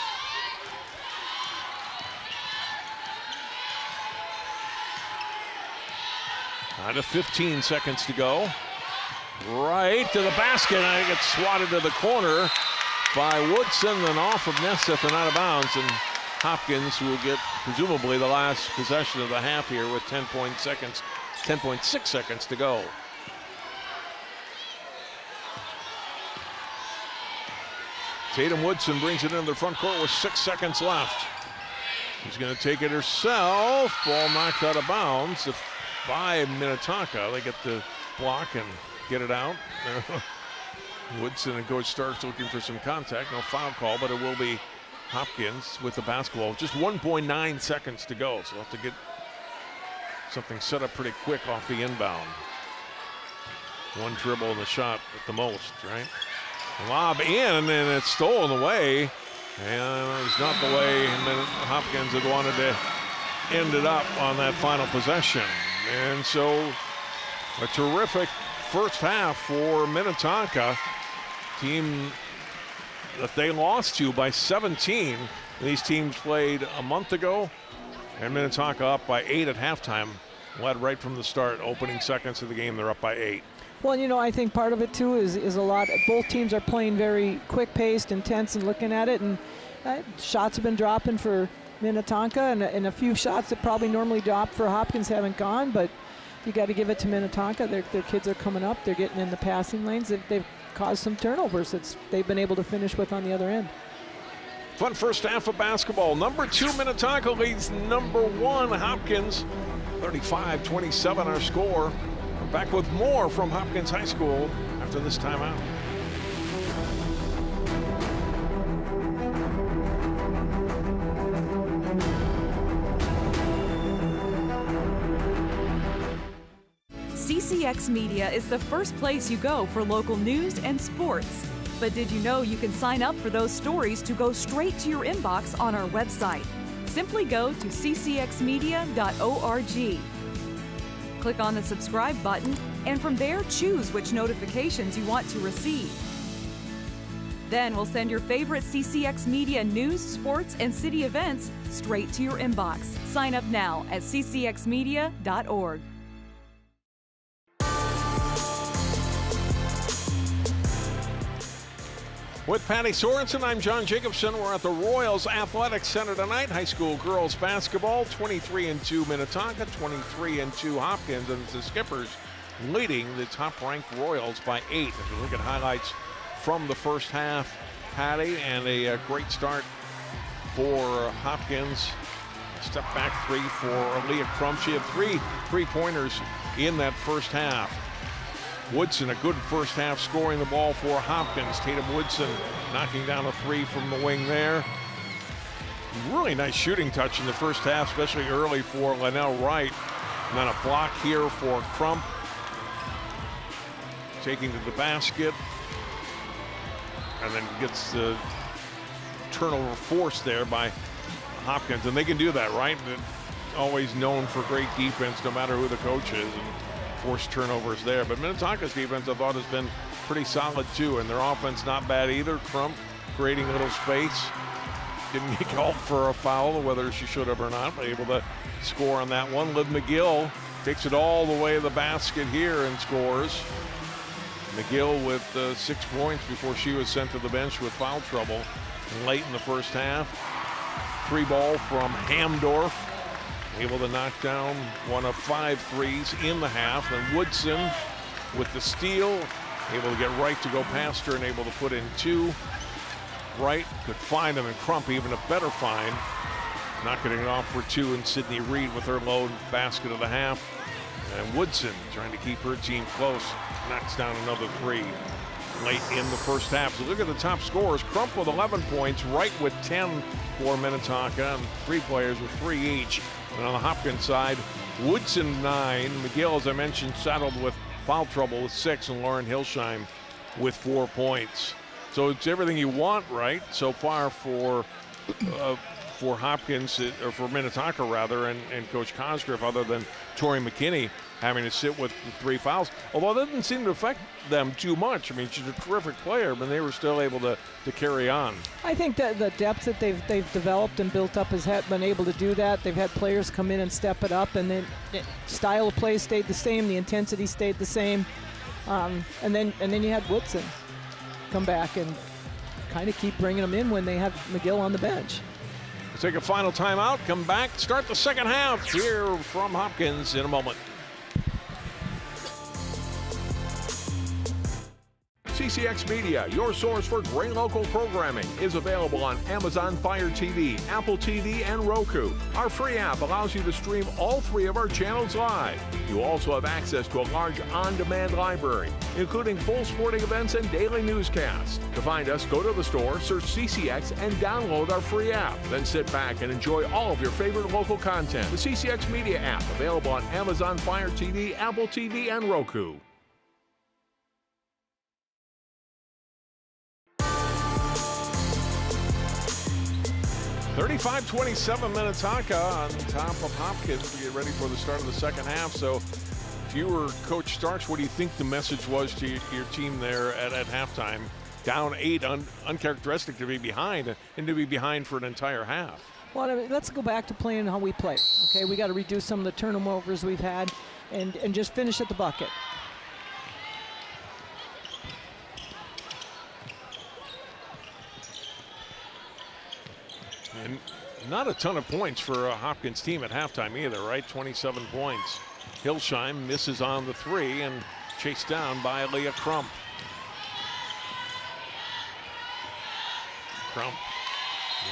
Out of 15 seconds to go. Right to the basket. I think it's swatted to the corner by Woodson and off of Nesseth and out of bounds. And Hopkins will get presumably the last possession of the half here with 10.6 seconds to go. Tatum Woodson brings it into the front court with 6 seconds left. She's going to take it herself. Ball knocked out of bounds by Minnetonka. They get the block and get it out. Woodson and Coach Starks looking for some contact. No foul call, but it will be Hopkins with the basketball. Just 1.9 seconds to go, so we'll have to get something set up pretty quick off the inbound. One dribble and the shot at the most, right? Lob in, and it's stolen away. And it was not the way Hopkins had wanted to end it up on that final possession. And so a terrific first half for Minnetonka, team that they lost to by 17. These teams played a month ago, and Minnetonka up by 8 at halftime. Led right from the start, opening seconds of the game, they're up by 8. Well, you know, I think part of it too is a lot. Both teams are playing very quick-paced, intense, and looking at it. And shots have been dropping for Minnetonka, and a few shots that probably normally drop for Hopkins haven't gone, but you got to give it to Minnetonka. Their kids are coming up. They're getting in the passing lanes. They've caused some turnovers that they've been able to finish with on the other end. Fun first half of basketball. Number 2, Minnetonka leads number 1, Hopkins. 35-27 our score. We're back with more from Hopkins High School after this timeout. CCX Media is the first place you go for local news and sports. But did you know you can sign up for those stories to go straight to your inbox on our website? Simply go to ccxmedia.org. Click on the subscribe button, and from there choose which notifications you want to receive. Then we'll send your favorite CCX Media news, sports, and city events straight to your inbox. Sign up now at ccxmedia.org. With Patty Sorensen, I'm John Jacobson. We're at the Royals Athletic Center tonight. High school girls basketball, 23-2 Minnetonka, 23-2 Hopkins, and the Skippers leading the top-ranked Royals by 8. If you look at highlights from the first half, Patty, and a great start for Hopkins. Step back three for Aaliyah Crump. She had three-pointers in that first half. Woodson, a good first half, scoring the ball for Hopkins. Tatum Woodson knocking down a three from the wing there. Really nice shooting touch in the first half, especially early for Linnell Wright. And then a block here for Crump. Taking to the basket. And then gets the turnover forced there by Hopkins. And they can do that, right? Always known for great defense, no matter who the coach is. Forced turnovers there, but Minnetonka's defense, I thought, has been pretty solid too, and their offense not bad either. Crump creating a little space, didn't get called for a foul, whether she should have or not, but able to score on that one. Liv McGill takes it all the way to the basket here and scores. McGill with 6 points before she was sent to the bench with foul trouble late in the first half. Three ball from Hamdorff, able to knock down one of 5 threes in the half. Then Woodson with the steal, able to get Wright to go past her and able to put in 2. Wright could find him, and Crump even a better find, not getting it off for 2, and Sydney Reed with her low basket of the half. And Woodson trying to keep her team close, knocks down another 3 late in the first half. So look at the top scorers. Crump with 11 points, Wright with 10 for Minnetonka, and 3 players with 3 each. And on the Hopkins side, Woodson 9, McGill, as I mentioned, saddled with foul trouble with 6, and Lauren Hillsheim with 4 points. So it's everything you want, right, so far for Hopkins, or for Minnetonka rather, and Coach Cosgrove, other than Tori McKinney having to sit with 3 fouls. Although it doesn't seem to affect them too much. I mean, she's a terrific player, but they were still able to carry on. I think that the depth that they've developed and built up has been able to do that. They've had players come in and step it up, and then style of play stayed the same, the intensity stayed the same, and then you had Woodson come back and kind of keep bringing them in when they have McGill on the bench. We'll take a final timeout, come back, start the second half here from Hopkins in a moment. CCX Media, your source for great local programming, is available on Amazon Fire TV, Apple TV, and Roku. Our free app allows you to stream all 3 of our channels live. You also have access to a large on-demand library, including full sporting events and daily newscasts. To find us, go to the store, search CCX, and download our free app. Then sit back and enjoy all of your favorite local content. The CCX Media app, available on Amazon Fire TV, Apple TV, and Roku. .25-27 Minnetonka on top of Hopkins to get ready for the start of the second half. So if you were Coach Starks, what do you think the message was to your team there at halftime? Down 8, uncharacteristic to be behind, and to be behind for an entire half. Well, I mean, let's go back to playing how we play. Okay, we got to reduce some of the turnovers we've had and just finish at the bucket. And not a ton of points for a Hopkins team at halftime either, right? 27 points. Hillsheim misses on the 3 and chased down by Leah Crump. Crump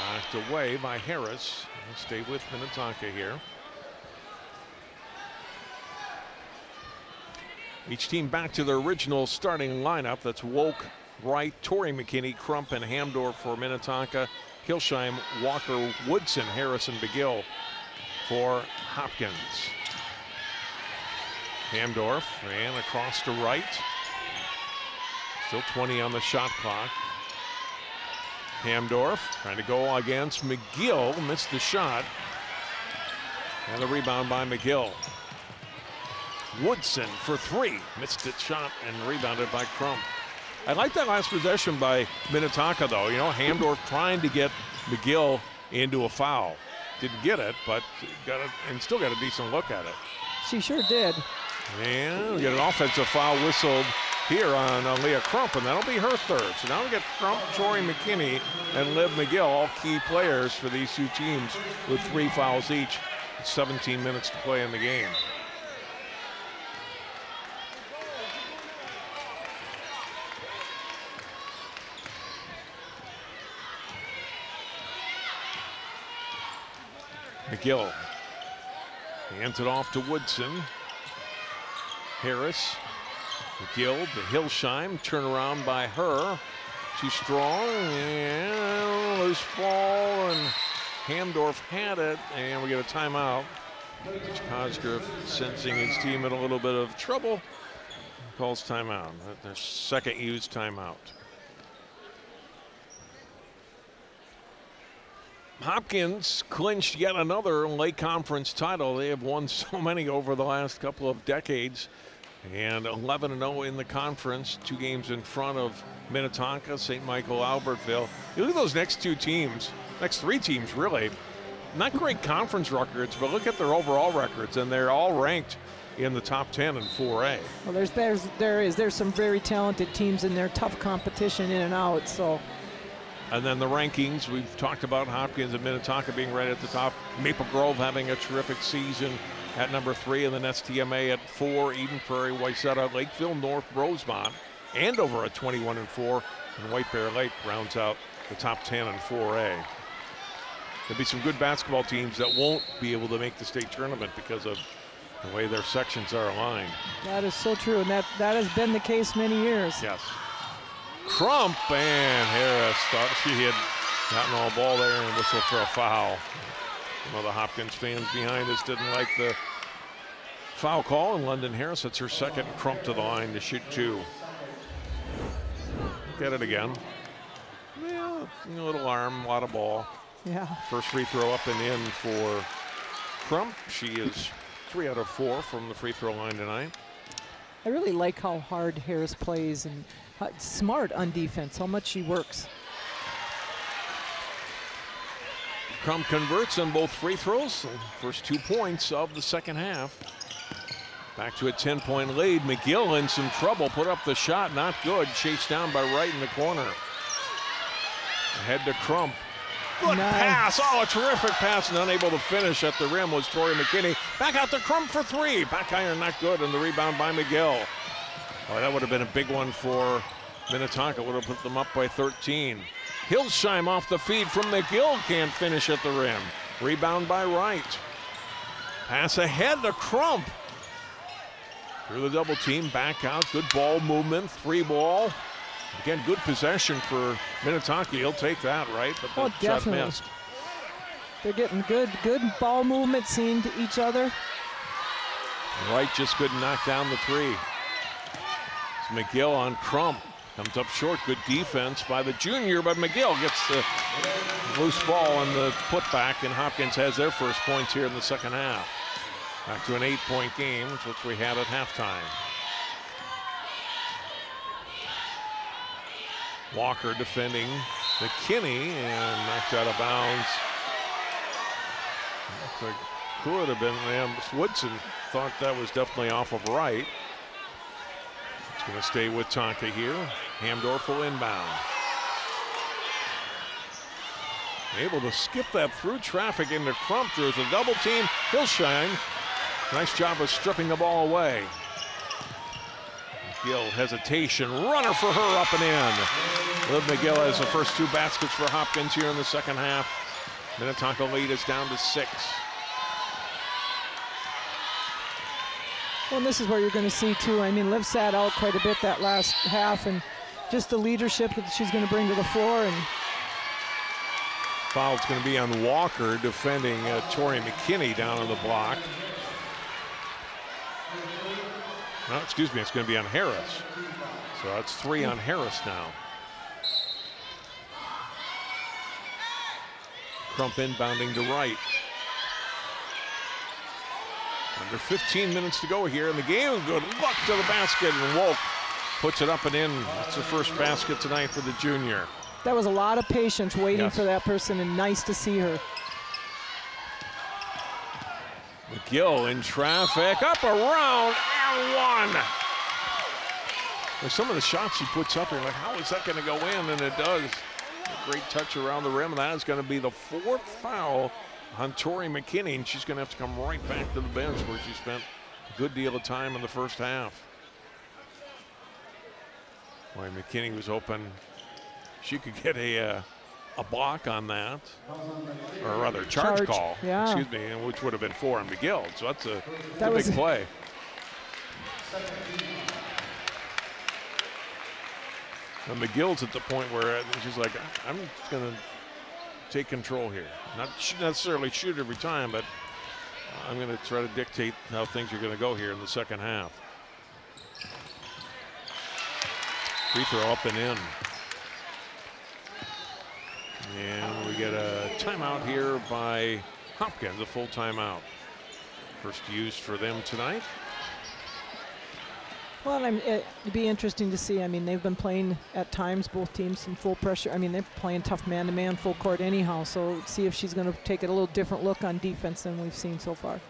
knocked away by Harris. We'll stay with Minnetonka here. Each team back to their original starting lineup. That's Wolke, Wright, Tori McKinney, Crump, and Hamdorff for Minnetonka. Hillsheim, Walker, Woodson, Harrison, McGill for Hopkins. Hamdorff ran across to Wright. Still 20 on the shot clock. Hamdorff trying to go against McGill, missed the shot. And the rebound by McGill. Woodson for 3, missed the shot and rebounded by Crump. I like that last possession by Minnetonka, though. You know, Hamdorff trying to get McGill into a foul. Didn't get it, but got it, and still got a decent look at it. She sure did. And we get an offensive foul whistled here on Leah Crump, and that'll be her 3rd. So now we get Crump, Tori McKinney, and Liv McGill, all key players for these two teams with 3 fouls each. 17 minutes to play in the game. McGill hands it off to Woodson. Harris, McGill to Hillsheim, turnaround by her. She's strong, and loose ball, and Hamdorff had it, and we get a timeout. Coach Cosgrove sensing his team in a little bit of trouble, calls timeout. Their second used timeout. Hopkins clinched yet another Lake Conference title. They have won so many over the last couple of decades, and 11-0 in the conference, 2 games in front of Minnetonka, St. Michael, Albertville. You look at those next 2 teams, next three teams really, not great conference records, but look at their overall records, and they're all ranked in the top 10 in 4A. Well, there's some very talented teams in there, tough competition in and out. So. And then the rankings, we've talked about Hopkins and Minnetonka being right at the top, Maple Grove having a terrific season at number 3, and then STMA at 4, Eden Prairie, Wayzata, Lakeville North, Rosemont, Andover at 21-4, and White Bear Lake rounds out the top 10 in 4A. There'll be some good basketball teams that won't be able to make the state tournament because of the way their sections are aligned. That is so true, and that has been the case many years. Yes. Crump and Harris thought she had gotten all ball there and whistled for a foul. Some of the Hopkins fans behind us didn't like the foul call, and London Harris, it's her second, Crump to the line to shoot 2. Look at it again. Yeah, a little arm, a lot of ball. Yeah. First free throw up and in for Crump. She is 3 out of 4 from the free throw line tonight. I really like how hard Harris plays and how smart on defense, how much she works. Crump converts on both free throws. First 2 points of the second half. Back to a 10-point lead. McGill in some trouble, put up the shot, not good. Chased down by Wright in the corner. Ahead to Crump. Good pass. Oh, a terrific pass, and unable to finish at the rim was Tori McKinney. Back out to Crump for 3. Back iron not good, and the rebound by McGill. Oh, that would have been a big one for Minnetonka. Would have put them up by 13. Hillsheim off the feed from McGill. Can't finish at the rim. Rebound by Wright. Pass ahead to Crump. Through the double team, back out. Good ball movement. 3 ball. Again, good possession for Minnetonka. He'll take that, right? But the shot missed. They're getting good ball movement seen to each other. Wright just couldn't knock down the 3. It's McGill on Crump. Comes up short. Good defense by the junior, but McGill gets the loose ball on the putback, and Hopkins has their first points here in the second half. Back to an 8-point game, which we had at halftime. Walker defending McKinney and knocked out of bounds. Looks like could have been Woodson thought that was definitely off of Wright. It's going to stay with Tonka here. Hamdorff will inbound. Able to skip that through traffic into Crump. There's a double team. Hillsheim. Nice job of stripping the ball away. McGill hesitation, runner for her up and in. Liv McGill has the first 2 baskets for Hopkins here in the second half. Minnetonka lead is down to 6. Well, and this is where you're going to see too. I mean, Liv sat out quite a bit that last half, and just the leadership that she's going to bring to the floor. And foul's going to be on Walker defending Tori McKinney down on the block. No, excuse me, it's going to be on Harris. So that's 3 on Harris now. Crump inbounding to Wright. Under 15 minutes to go here in the game. Good luck to the basket, and Wolke puts it up and in. That's the first basket tonight for the junior. That was a lot of patience waiting for that person, and nice to see her. McGill in traffic, up around, and 1. There's some of the shots she puts up, you're like, how is that going to go in? And it does. A great touch around the rim, and that is going to be the 4th foul on Tori McKinney, and she's going to have to come right back to the bench where she spent a good deal of time in the first half. Boy, McKinney was hoping she could get a block on that, or rather charge call, excuse me, which would have been 4 on McGill. So that's a big play. And McGill's at the point where she's like, I'm going to take control here. Not necessarily shoot every time, but I'm going to try to dictate how things are going to go here in the second half. Free throw up and in. And we get a timeout here by Hopkins, a full timeout. First used for them tonight. Well, it'd be interesting to see. I mean, they've been playing at times, both teams, some full pressure. I mean, they're playing tough man-to-man full court anyhow, so see if she's going to take it a little different look on defense than we've seen so far.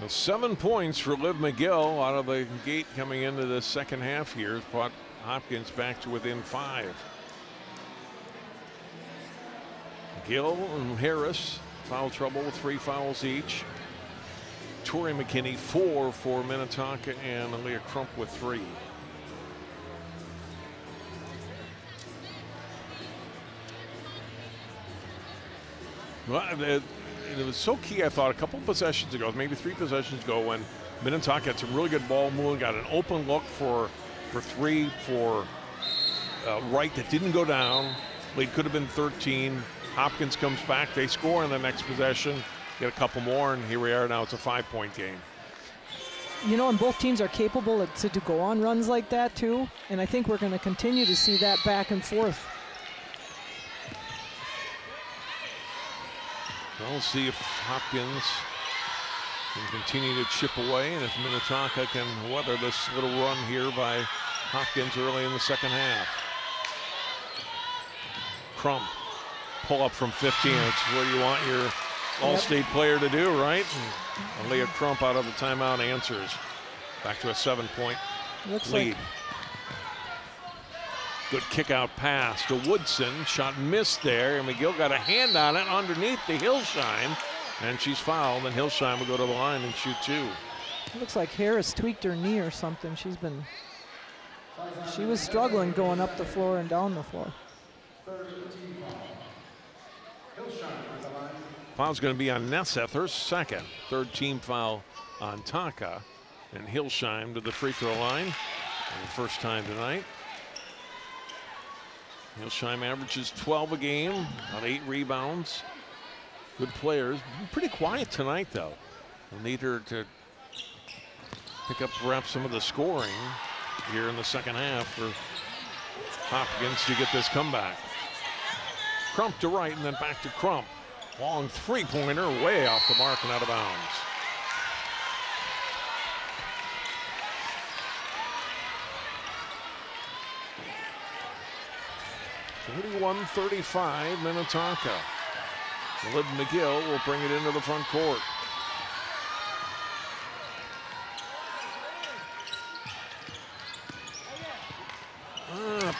Well, 7 points for Liv McGill out of the gate coming into the second half here. Brought Hopkins back to within 5. McGill and Harris foul trouble with 3 fouls each. Tori McKinney 4 for Minnetonka, and Aaliyah Crump with 3. Well, it was so key. I thought a couple possessions ago, maybe 3 possessions ago, when Minnetonka had some really good ball movement, got an open look for 3 for Wright that didn't go down. Lead could have been 13. Hopkins comes back, they score in the next possession. Get a couple more, and here we are now. It's a 5-point game. You know, and both teams are capable to go on runs like that, too. And I think we're going to continue to see that back and forth. We'll see if Hopkins can continue to chip away, and if Minnetonka can weather this little run here by Hopkins early in the second half. Crump, pull up from 15. That's where you want your All-State player to do, right? And Leah Crump out of the timeout answers. Back to a 7-point lead. Good kick-out pass to Woodson. Shot missed there, and McGill got a hand on it underneath the Hillsheim, and she's fouled, and Hillsheim will go to the line and shoot 2. It looks like Harris tweaked her knee or something. She was struggling going up the floor and down the floor. Foul's going to be on Nesseth, her second. Third team foul on Tonka. And Hillsheim to the free throw line for the first time tonight. Hillsheim averages 12 a game, about 8 rebounds. Good players. Pretty quiet tonight, though. We'll need her to pick up, wrap some of the scoring here in the second half for Hopkins to get this comeback. Crump to right, and then back to Crump. Long three-pointer, way off the mark and out of bounds. So 31-35, Minnetonka. Liv McGill will bring it into the front court.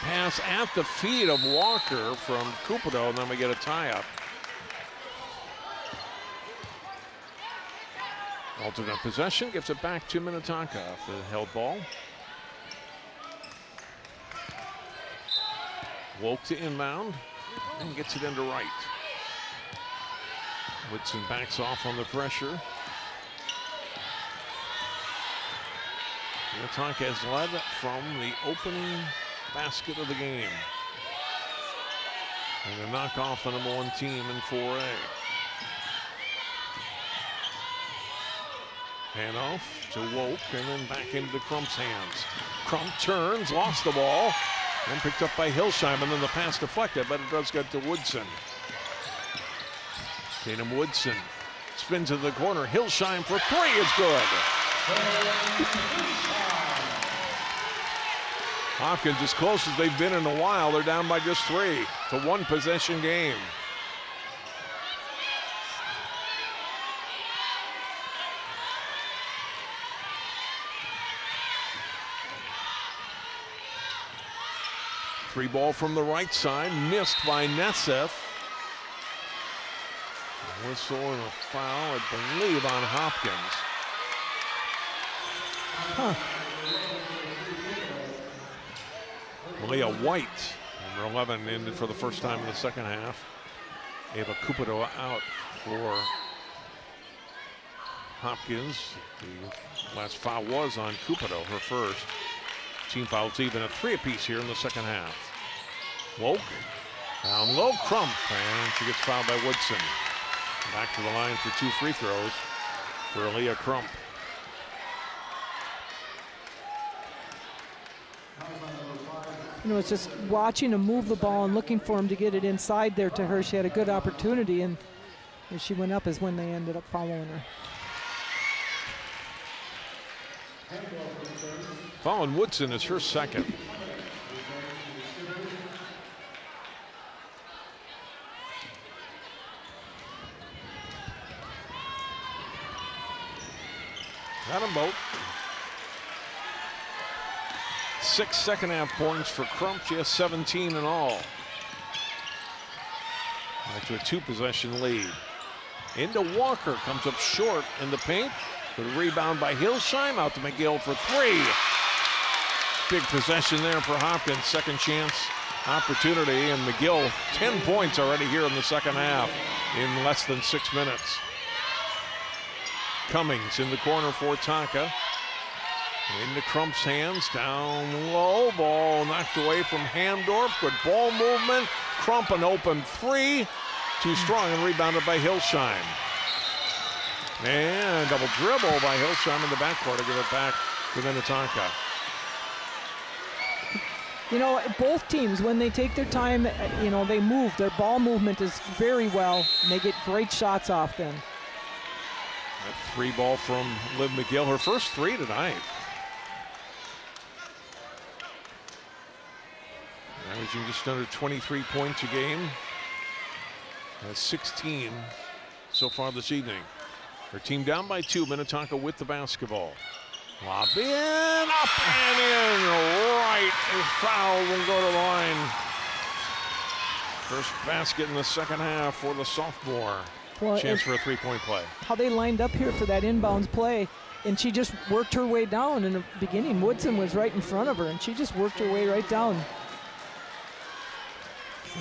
Pass at the feet of Walker from Cupido, and then we get a tie-up. Alternate possession, gives it back to Minnetonka off the held ball. Wolke to inbound and gets it into Wright. Woodson backs off on the pressure. Minnetonka has led from the opening basket of the game. And a knockoff the number 1 team in 4A. Hand off to Wolke, and then back into Crump's hands. Crump turns, lost the ball, then picked up by Hillsheim, and then the pass deflected, but it does get to Woodson. Tatum Woodson spins to the corner. Hillsheim for 3 is good. Hopkins as close as they've been in a while. They're down by just 3. It's a 1-possession game. Free ball from the right side, missed by Nesseth. A whistle and a foul, I believe, on Hopkins. Malia White, number 11, in for the first time in the second half. Ava Cupido out for Hopkins. The last foul was on Cupido, her first. Team fouls even at 3 apiece here in the second half. Wolke down low, Crump, and she gets fouled by Woodson. Back to the line for 2 free throws for Aaliyah Crump. You know, it's just watching him move the ball and looking for him to get it inside there to her. She had a good opportunity, and as she went up is when they ended up following her. Foul on Woodson is her second. Got them both. 6 second-half points for Crump. She has 17 in all. Back to a 2-possession lead. Into Walker, comes up short in the paint. But a rebound by Hillsheim, out to McGill for 3. Big possession there for Hopkins. Second chance opportunity, and McGill 10 points already here in the second half in less than 6 minutes. Cummings in the corner for Tonka. Into Crump's hands, down low, ball knocked away from Hamdorff. Good ball movement. Crump an open 3. Too strong and rebounded by Hillsheim. And double dribble by Hillsheim in the backcourt to give it back to Minnetonka. You know, both teams, when they take their time, you know, they move. Their ball movement is very well, and they get great shots off them. That 3 ball from Liv McGill, her first 3 tonight. Averaging just under 23 points a game. That's 16 so far this evening. Her team down by 2. Minnetonka with the basketball. Lob in, up and in. Right is fouled and go to the line. First basket in the second half for the sophomore. Well, chance for a three-point play. How they lined up here for that inbounds play. And she just worked her way down in the beginning. Woodson was right in front of her, and she just worked her way right down.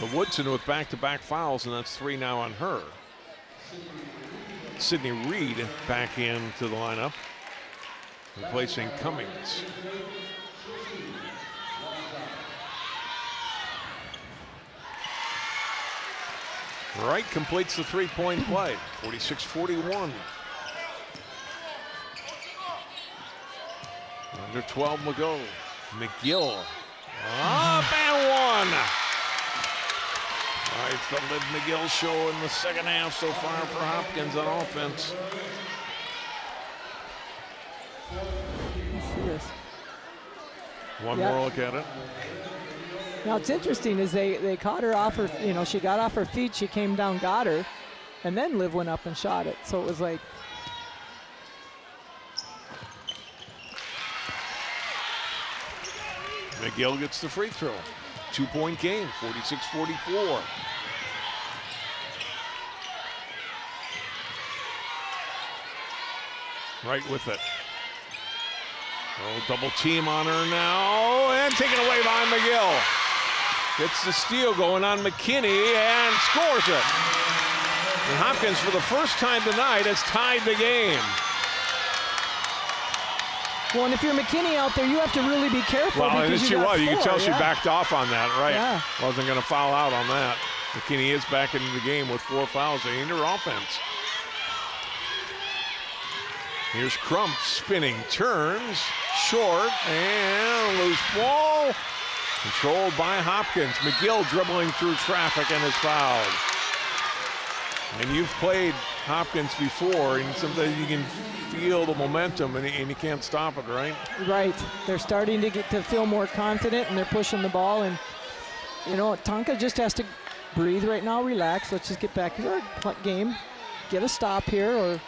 But Woodson with back-to-back fouls, and that's 3 now on her. Sydney Reed back into the lineup, replacing Cummings. Wright completes the three-point play, 46-41. Under 12 will go. McGill up and 1. It's the Liv McGill show in the second half so far for Hopkins on offense. Let's see this. One more look at it. Now it's interesting is they caught her off her, you know, she got off her feet, she came down, got her, and then Liv went up and shot it. So it was like. McGill gets the free throw. 2-point game, 46-44. Right with it. Oh, double team on her now, and taken away by McGill. Gets the steal going on McKinney and scores it. And Hopkins, for the first time tonight, has tied the game. Well, and if you're McKinney out there, you have to really be careful. Well, and she was. You could tell she backed off on that, right? Yeah. Wasn't going to foul out on that. McKinney is back into the game with 4 fouls. They end her offense. Here's Crump spinning, turns, short, and loose ball. Controlled by Hopkins. McGill dribbling through traffic and is fouled. And you've played Hopkins before, and sometimes you can feel the momentum, and you can't stop it, right? Right. They're starting to get to feel more confident, and they're pushing the ball. And, you know, Tonka just has to breathe right now, relax. Let's just get back into our game, get a stop here. Or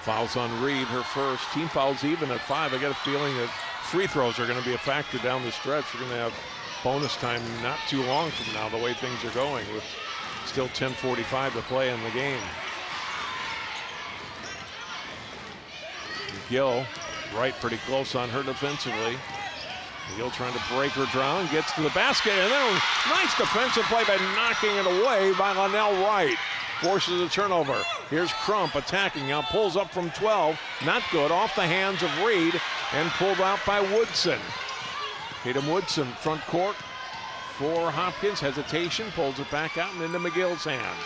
fouls on Reed, her first. Team fouls even at 5. I got a feeling that free throws are going to be a factor down the stretch. We're going to have bonus time not too long from now, the way things are going, with still 10:45 to play in the game. McGill, right pretty close on her defensively. McGill trying to break her down, gets to the basket, and then nice defensive play by knocking it away by Linnell Wright. Forces a turnover. Here's Crump attacking, now pulls up from 12, not good, off the hands of Reed, and pulled out by Woodson. Tatum Woodson, front court for Hopkins, hesitation, pulls it back out and into McGill's hands.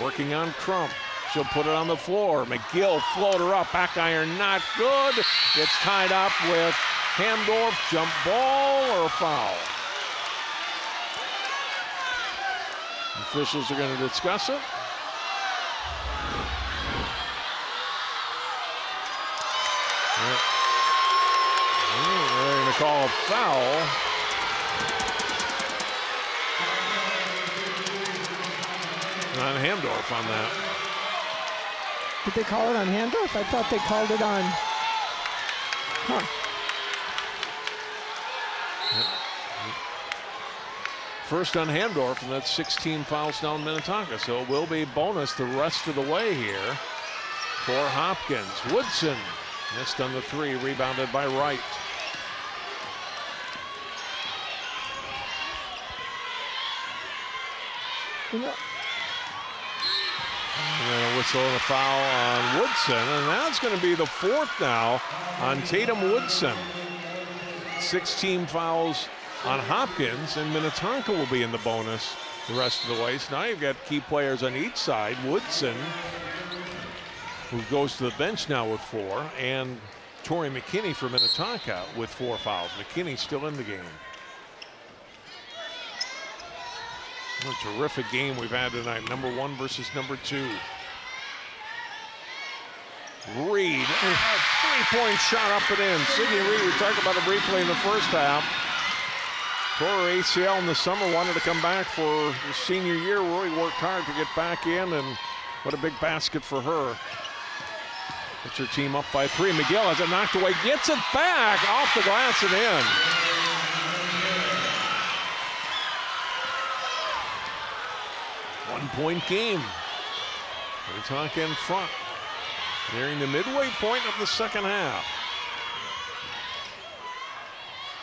Working on Crump. She'll put it on the floor. McGill floater up, back iron not good. Gets tied up with Hamdorff, jump ball or foul. Officials are going to discuss it. call a foul. On Hamdorff on that. Did they call it on Hamdorff? I thought they called it on... Huh. First on Hamdorff, and that's 16 fouls down Minnetonka. So it will be bonus the rest of the way here for Hopkins. Woodson missed on the three, rebounded by Wright. And then a whistle and a foul on Woodson, and that's going to be the fourth now on Tatum Woodson. 16 fouls on Hopkins, and Minnetonka will be in the bonus the rest of the way. So now you've got key players on each side. Woodson, who goes to the bench now with four, and Tori McKinney for Minnetonka with four fouls. McKinney's still in the game. What a terrific game we've had tonight. Number one versus number two. Reed, three-point shot up and in. Sydney Reed, we talked about it briefly in the first half. Tore ACL in the summer, wanted to come back for her senior year. Really worked hard to get back in, and what a big basket for her. Puts her team up by three. McGill has it knocked away, gets it back off the glass and in. One-point game. Minnetonka in front. Nearing the midway point of the second half.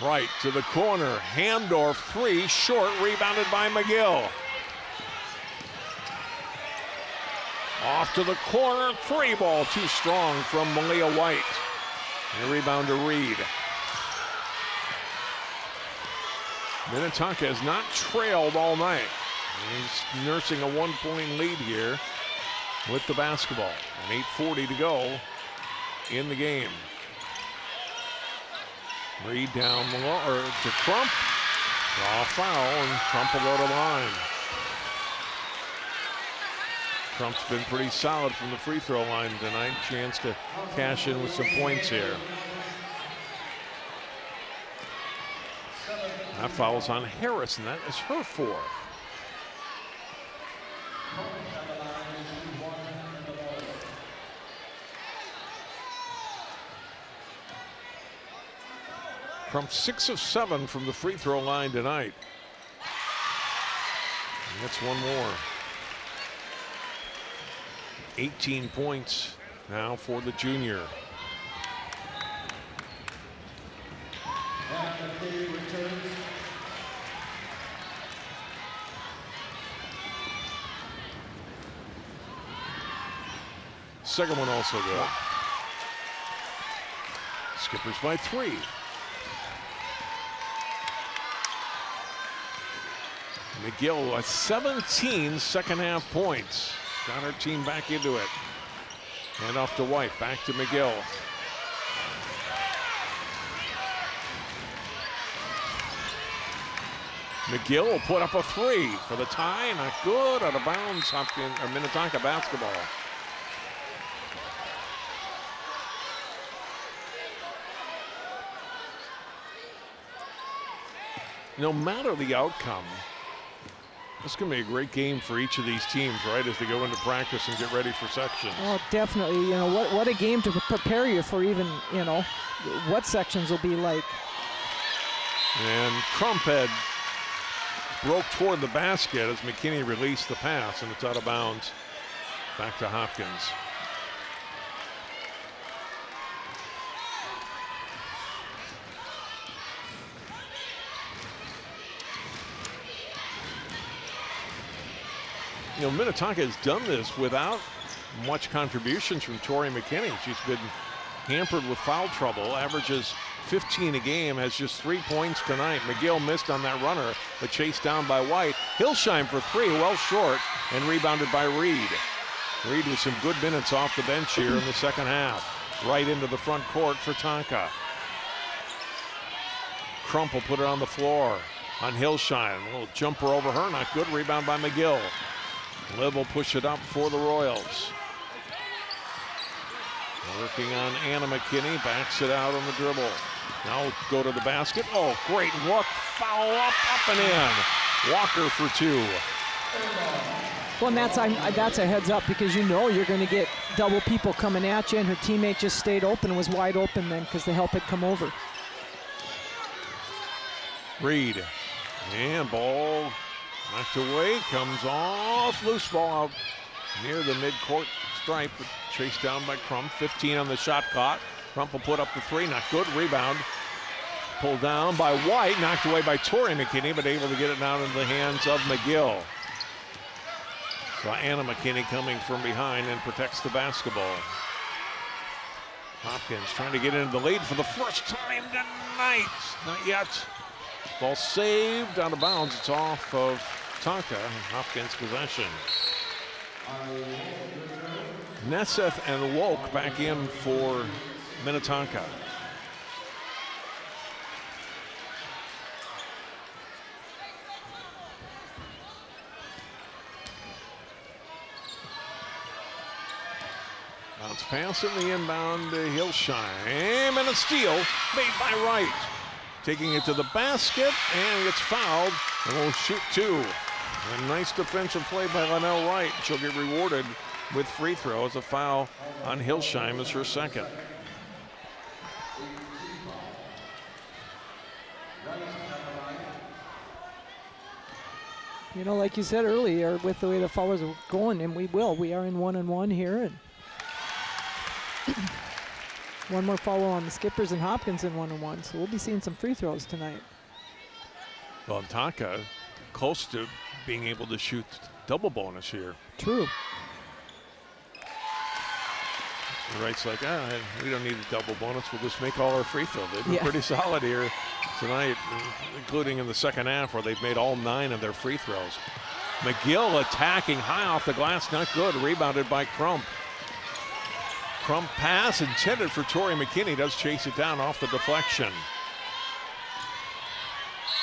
Right to the corner, Hamdorff three, short, rebounded by McGill. Off to the corner, three ball too strong from Malia White. And a rebound to Reed. Minnetonka has not trailed all night. He's nursing a one-point lead here with the basketball. And 8:40 to go in the game. Reed down or to Crump. Draw a foul, and Crump will go to line. Crump's been pretty solid from the free throw line tonight. Chance to cash in with some points here. That foul's on Harris, and that is her fourth. Crump 6 of 7 from the free throw line tonight. And that's one more. 18 points now for the junior. Second one also good. Skippers by three. McGill with 17 second half points. Got her team back into it. Hand off to White, back to McGill. McGill will put up a three for the tie. Not good, out of bounds, Minnetonka basketball. No matter the outcome, it's going to be a great game for each of these teams, right, as they go into practice and get ready for sections. Well, definitely. You know, what a game to prepare you for, even, you know, what sections will be like. And Crump had broke toward the basket as McKinney released the pass, and it's out of bounds. Back to Hopkins. You know, Minnetonka has done this without much contributions from Tori McKinney. She's been hampered with foul trouble, averages 15 a game, has just 3 points tonight. McGill missed on that runner, but chased down by White. Hillsheim for three, well short, and rebounded by Reed. Reed with some good minutes off the bench here in the second half. Right into the front court for Tonka. Crump will put it on the floor on Hillsheim. A little jumper over her, not good, rebound by McGill. Liv will push it up for the Royals. Working on Anna McKinney, backs it out on the dribble. Now go to the basket. Oh, great look. Foul up and in. Walker for two. Well, and that's a heads up because you know you're going to get double people coming at you, and her teammate just stayed open, was wide open then because the help had come over. Reed, and ball knocked away, comes off, loose ball out near the midcourt stripe, chased down by Crump, 15 on the shot clock. Crump will put up the three, not good, rebound. Pulled down by White, knocked away by Tori McKinney, but able to get it down into the hands of McGill. So Anna McKinney coming from behind and protects the basketball. Hopkins trying to get into the lead for the first time tonight. Not yet. Ball saved out of bounds. It's off of Tonka. Hopkins possession. Nesseth and Wolke back in for Minnetonka. Bounce pass in the inbound to Hillsheim, and a steal made by Wright. Taking it to the basket, and gets fouled, and will shoot two. A nice defensive play by Linnell Wright. She'll get rewarded with free throws. A foul on Hillsheim is her second. You know, like you said earlier, with the way the fouls are going, and we are in one-on-one here. And one more foul on the Skippers and Hopkins in one-on-one, so we'll be seeing some free throws tonight. Well, Tonka close to being able to shoot double bonus here. True. And Wright's like, we don't need a double bonus. We'll just make all our free throws. They've been pretty solid here tonight, including in the second half where they've made all 9 of their free throws. McGill attacking high off the glass, not good. Rebounded by Crump. Crump pass intended for Tori McKinney, does chase it down off the deflection.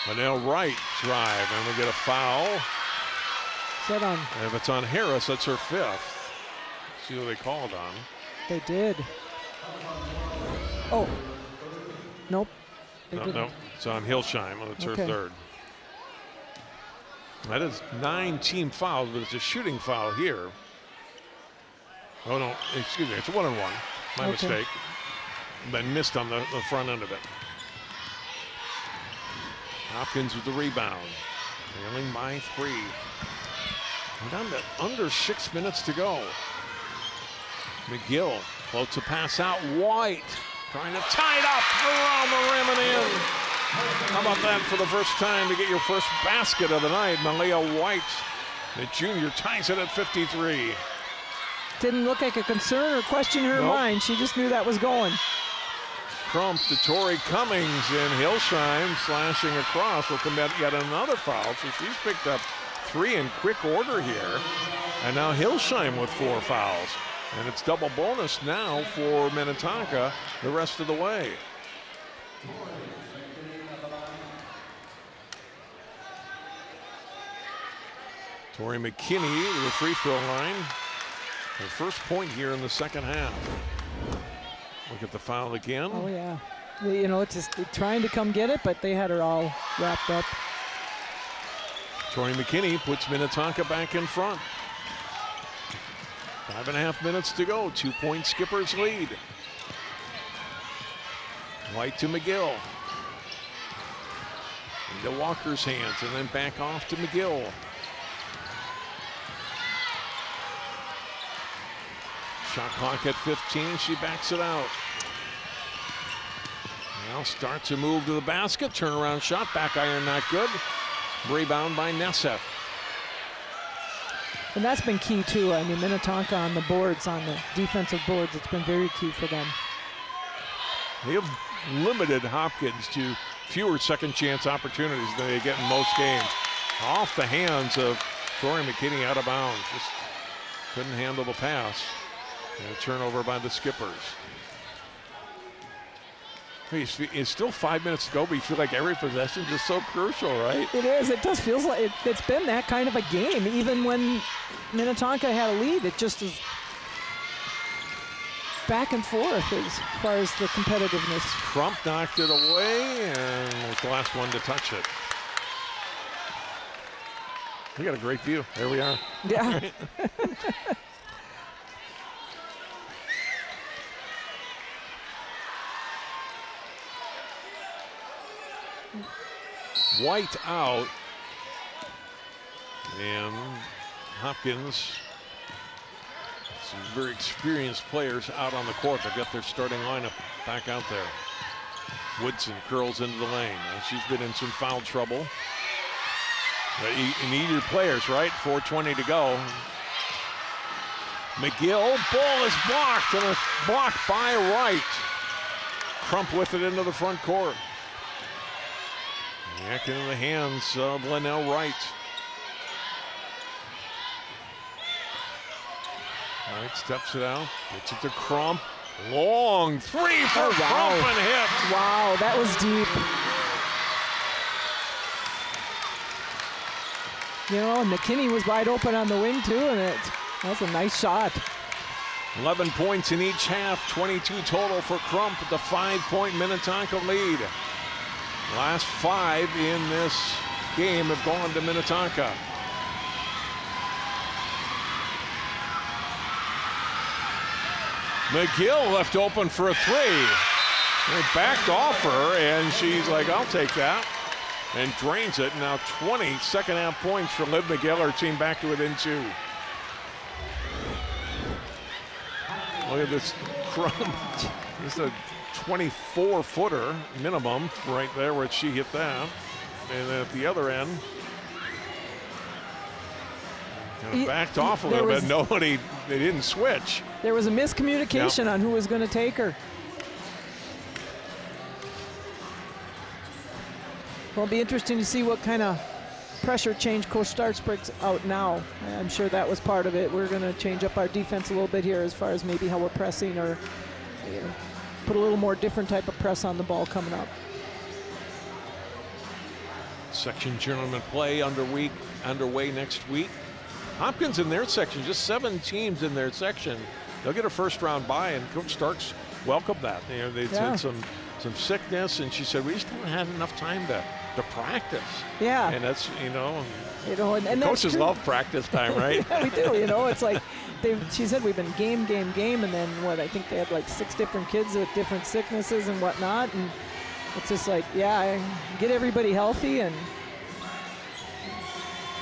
Linnell Wright drive, and we get a foul. Set on. And if it's on Harris, that's her 5th. See who they called on. They did. Oh. Nope. No, it's on Hillsheim, and it's her 3rd. That is 9 team fouls, but it's a shooting foul here. Oh, no, excuse me, it's 1-on-1. My mistake. Then missed on the front end of it. Hopkins with the rebound. Trailing by 3. We're down to under 6 minutes to go. McGill floats a pass out. White trying to tie it up around the rim and in. How about that for the first time to get your first basket of the night? Malia White, the junior, ties it at 53. Didn't look like a concern or question in her mind. She just knew that was going. Crump to Tori Cummings, and Hillsheim slashing across will commit yet another foul. So she's picked up 3 in quick order here. And now Hillsheim with 4 fouls. And it's double bonus now for Minnetonka the rest of the way. Tori McKinney to the free throw line. Her first point here in the second half. Look at the foul again. Oh, yeah. You know, it's just trying to come get it, but they had her all wrapped up. Tori McKinney puts Minnetonka back in front. 5.5 minutes to go. 2-point Skippers lead. White to McGill. Into Walker's hands, and then back off to McGill. Shot clock at 15, she backs it out. Now starts a move to the basket, turnaround shot, back iron not good. Rebound by Nesseth. And that's been key too. I mean, Minnetonka on the boards, on the defensive boards, it's been very key for them. They have limited Hopkins to fewer second chance opportunities than they get in most games. Off the hands of Tori McKinney out of bounds. Just couldn't handle the pass. And a turnover by the Skippers. It's still 5 minutes to go, but you feel like every possession is so crucial, right? It is. It does feel like it's been that kind of a game. Even when Minnetonka had a lead, it just is. back and forth as far as the competitiveness. Crump knocked it away and was the last one to touch it. We got a great view. There we are. Yeah. White out. And Hopkins, some very experienced players out on the court. They've got their starting lineup back out there. Woodson curls into the lane. She's been in some foul trouble. You need your players, right? 4:20 to go. McGill, ball is blocked, and it's blocked by Wright. Crump with it into the front court. Back into the hands of Linnell Wright. Wright steps it out, gets it to Crump. Long three for Crump and hit. Wow, that was deep. You know, and McKinney was wide open on the wing, too, and that's a nice shot. 11 points in each half, 22 total for Crump with the 5-point Minnetonka lead. Last 5 in this game have gone to Minnetonka. McGill left open for a three. They backed off her, and she's like, I'll take that. And drains it. Now 20 second half points for Liv McGill. Her team back to within 2. Look at this Crump. It's a 24-footer minimum right there where she hit that. And then at the other end, kind of backed off a little bit. Nobody, they didn't switch. There was a miscommunication on who was going to take her. Well, it'll be interesting to see what kind of pressure change Coach Starks brings out now. I'm sure that was part of it. We're going to change up our defense a little bit here as far as maybe how we're pressing, or you know, put a little more different type of press on the ball coming up. Section tournament play underway next week. Hopkins in their section, just 7 teams in their section. They'll get a first-round bye, and Coach Starks welcomed that. You know, they had some sickness, and she said, we just haven't had enough time to practice. Yeah. And that's, and coaches love practice time, right? Yeah, we do, It's like, she said, we've been game, and then what, I think they had like 6 different kids with different sicknesses and whatnot, and it's just like, yeah, get everybody healthy and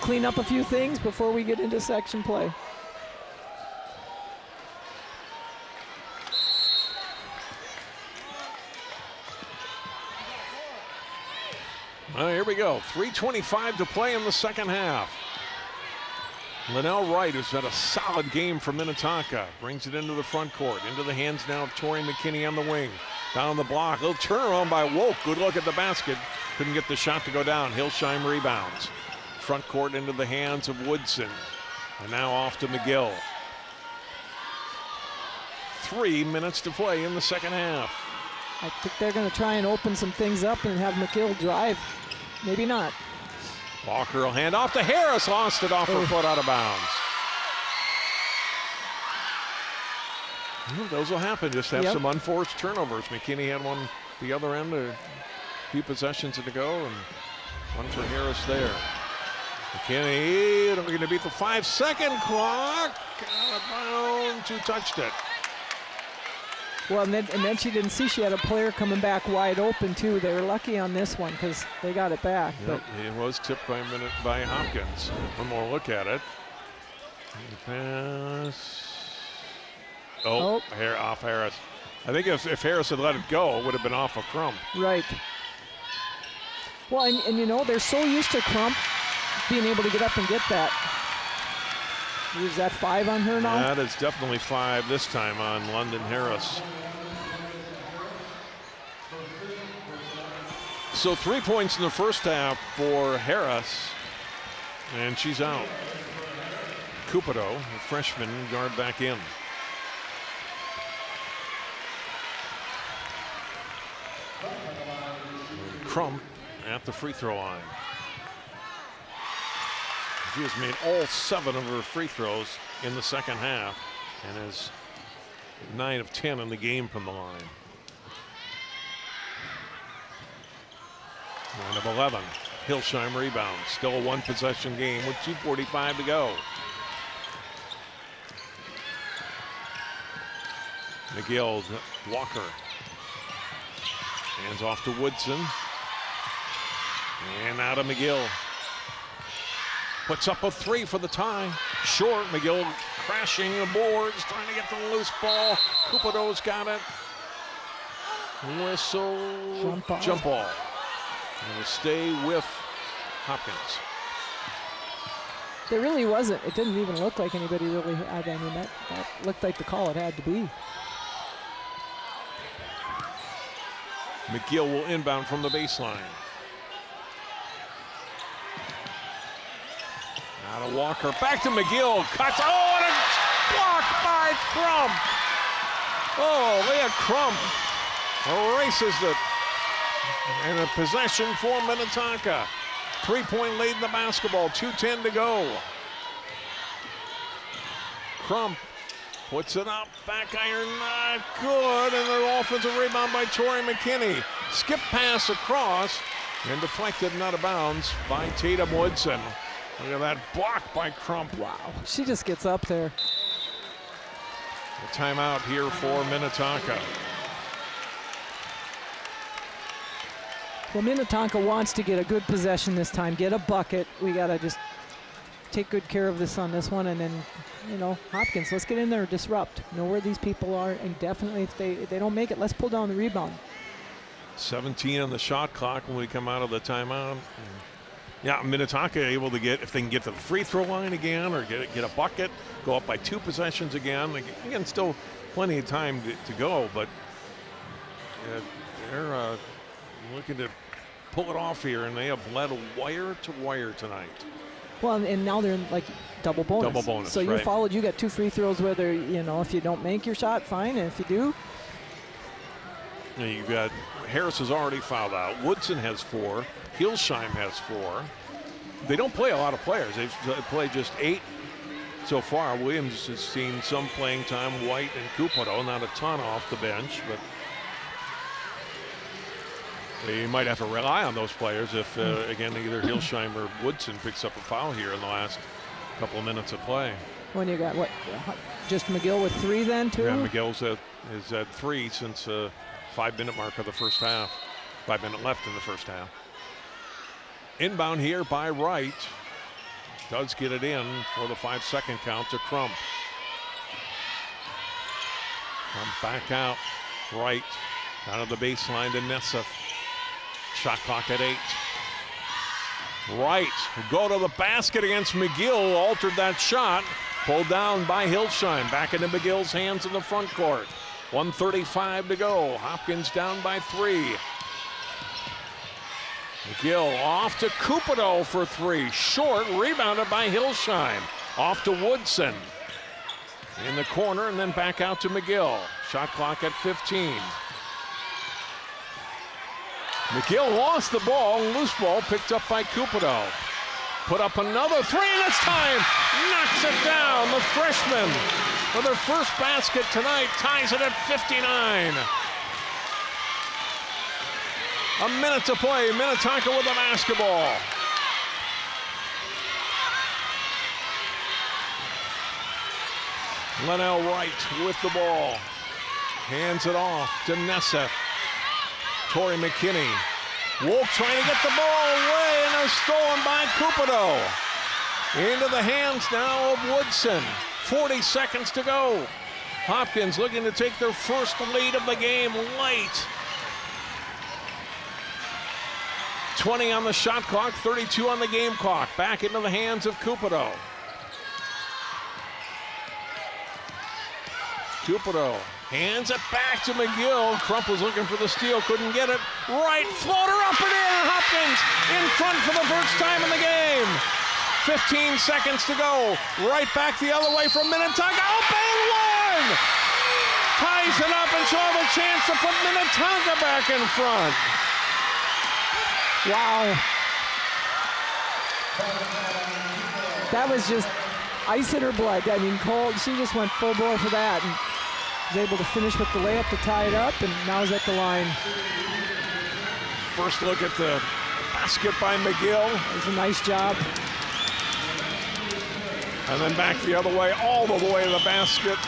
clean up a few things before we get into section play. Well, here we go. 3:25 to play in the second half. Linnell Wright has had a solid game for Minnetonka. Brings it into the front court. Into the hands now of Tori McKinney on the wing. Down the block. A little turnaround by Wolke. Good look at the basket. Couldn't get the shot to go down. Hillsheim rebounds. Front court into the hands of Woodson. And now off to McGill. 3 minutes to play in the second half. I think they're going to try and open some things up and have McGill drive. Maybe not. Walker will hand off to Harris. Lost it off her foot out of bounds. Well, those will happen. Just have some unforced turnovers. McKinney had one the other end, a few possessions to go, and one for Harris there. McKinney going to beat the 5-second clock. Out of bounds. Who touched it? Well, and then she didn't see she had a player coming back wide open, too. They were lucky on this one because they got it back. Yep, but it was tipped by Hopkins. One more look at it. Pass. Oh. Off Harris. I think if Harris had let it go, it would have been off of Crump. Right. Well, and they're so used to Crump being able to get up and get that. Is that 5 on her now? That is definitely 5 this time on London Harris. So 3 points in the first half for Harris, and she's out. Cupido, a freshman, guard back in. Crump at the free throw line. She has made all 7 of her free throws in the second half and has 9 of 10 in the game from the line. 9 of 11. Hillsheim rebounds. Still a one possession game with 2:45 to go. McGill, Walker. Hands off to Woodson. And out of McGill. Puts up a three for the tie. Short. McGill crashing the boards, trying to get the loose ball. Cupido's got it. Whistle. Jump ball. And we'll stay with Hopkins. There really wasn't. It didn't even look like anybody really had. I mean, that looked like the call it had to be. McGill will inbound from the baseline. Out of Walker, back to McGill, cuts, oh, and it's blocked by Crump. Oh, Leah Crump erases it. And a possession for Minnetonka. 3-point lead in the basketball, 2:10 to go. Crump puts it up, back iron, not good, and an offensive rebound by Tori McKinney. Skip pass across and deflected and out of bounds by Tatum Woodson. Look at that block by Crump. Wow. She just gets up there. A timeout here for Minnetonka. Well, Minnetonka wants to get a good possession this time, get a bucket. We got to just take good care of this on this one, and then, you know, Hopkins, let's get in there and disrupt. Know where these people are, and definitely if they don't make it, let's pull down the rebound. 17 on the shot clock when we come out of the timeout. Yeah, Minnetonka able to get, if they can get to the free throw line again or get a bucket, go up by 2 possessions again. Again, still plenty of time to go, but they're looking to pull it off here, and they have led wire to wire tonight. Well, and now they're in like double bonus. Double bonus. So you right. Followed. You got 2 free throws. Whether, you know, if you don't make your shot, fine. And if you do, now you've got Harris has already fouled out. Woodson has 4. Hillsheim has 4. They don't play a lot of players. They've played just 8 so far. Williams has seen some playing time. White and Cupido, not a ton off the bench, but they might have to rely on those players if, again, either Hillsheim or Woodson picks up a foul here in the last couple of minutes of play. When you got, what, just McGill with 3 then, too? Yeah, McGill's at 3 since the 5-minute mark of the first half. 5 minutes left in the first half. Inbound here by Wright. Does get it in for the 5-second count to Crump. Crump back out. Wright out of the baseline to Nesseth. Shot clock at 8. Wright will go to the basket against McGill. Altered that shot. Pulled down by Hillsheim. Back into McGill's hands in the front court. 1:35 to go. Hopkins down by 3. McGill off to Cupido for 3. Short, rebounded by Hillsheim. Off to Woodson. In the corner and then back out to McGill. Shot clock at 15. McGill lost the ball, loose ball picked up by Cupido. Put up another 3 this time, knocks it down. The freshman with her first basket tonight, ties it at 59. A minute to play, Minnetonka with the basketball. Linnell Wright with the ball. Hands it off to Nesseth. Tori McKinney. Wolke trying to get the ball away, and it's stolen by Cupido. Into the hands now of Woodson. 40 seconds to go. Hopkins looking to take their first lead of the game late. 20 on the shot clock, 32 on the game clock. Back into the hands of Cupido. Cupido hands it back to McGill. Crump was looking for the steal, couldn't get it. Right floater up and in. Hopkins in front for the first time in the game. 15 seconds to go. Right back the other way from Minnetonka. Open one. Ties it up, and she'll have a chance to put Minnetonka back in front. Wow. That was just ice in her blood. I mean, cold. She just went full bore for that. And is able to finish with the layup to tie it up, and now is at the line. First look at the basket by McGill. That was a nice job. And then back the other way, all the way to the basket.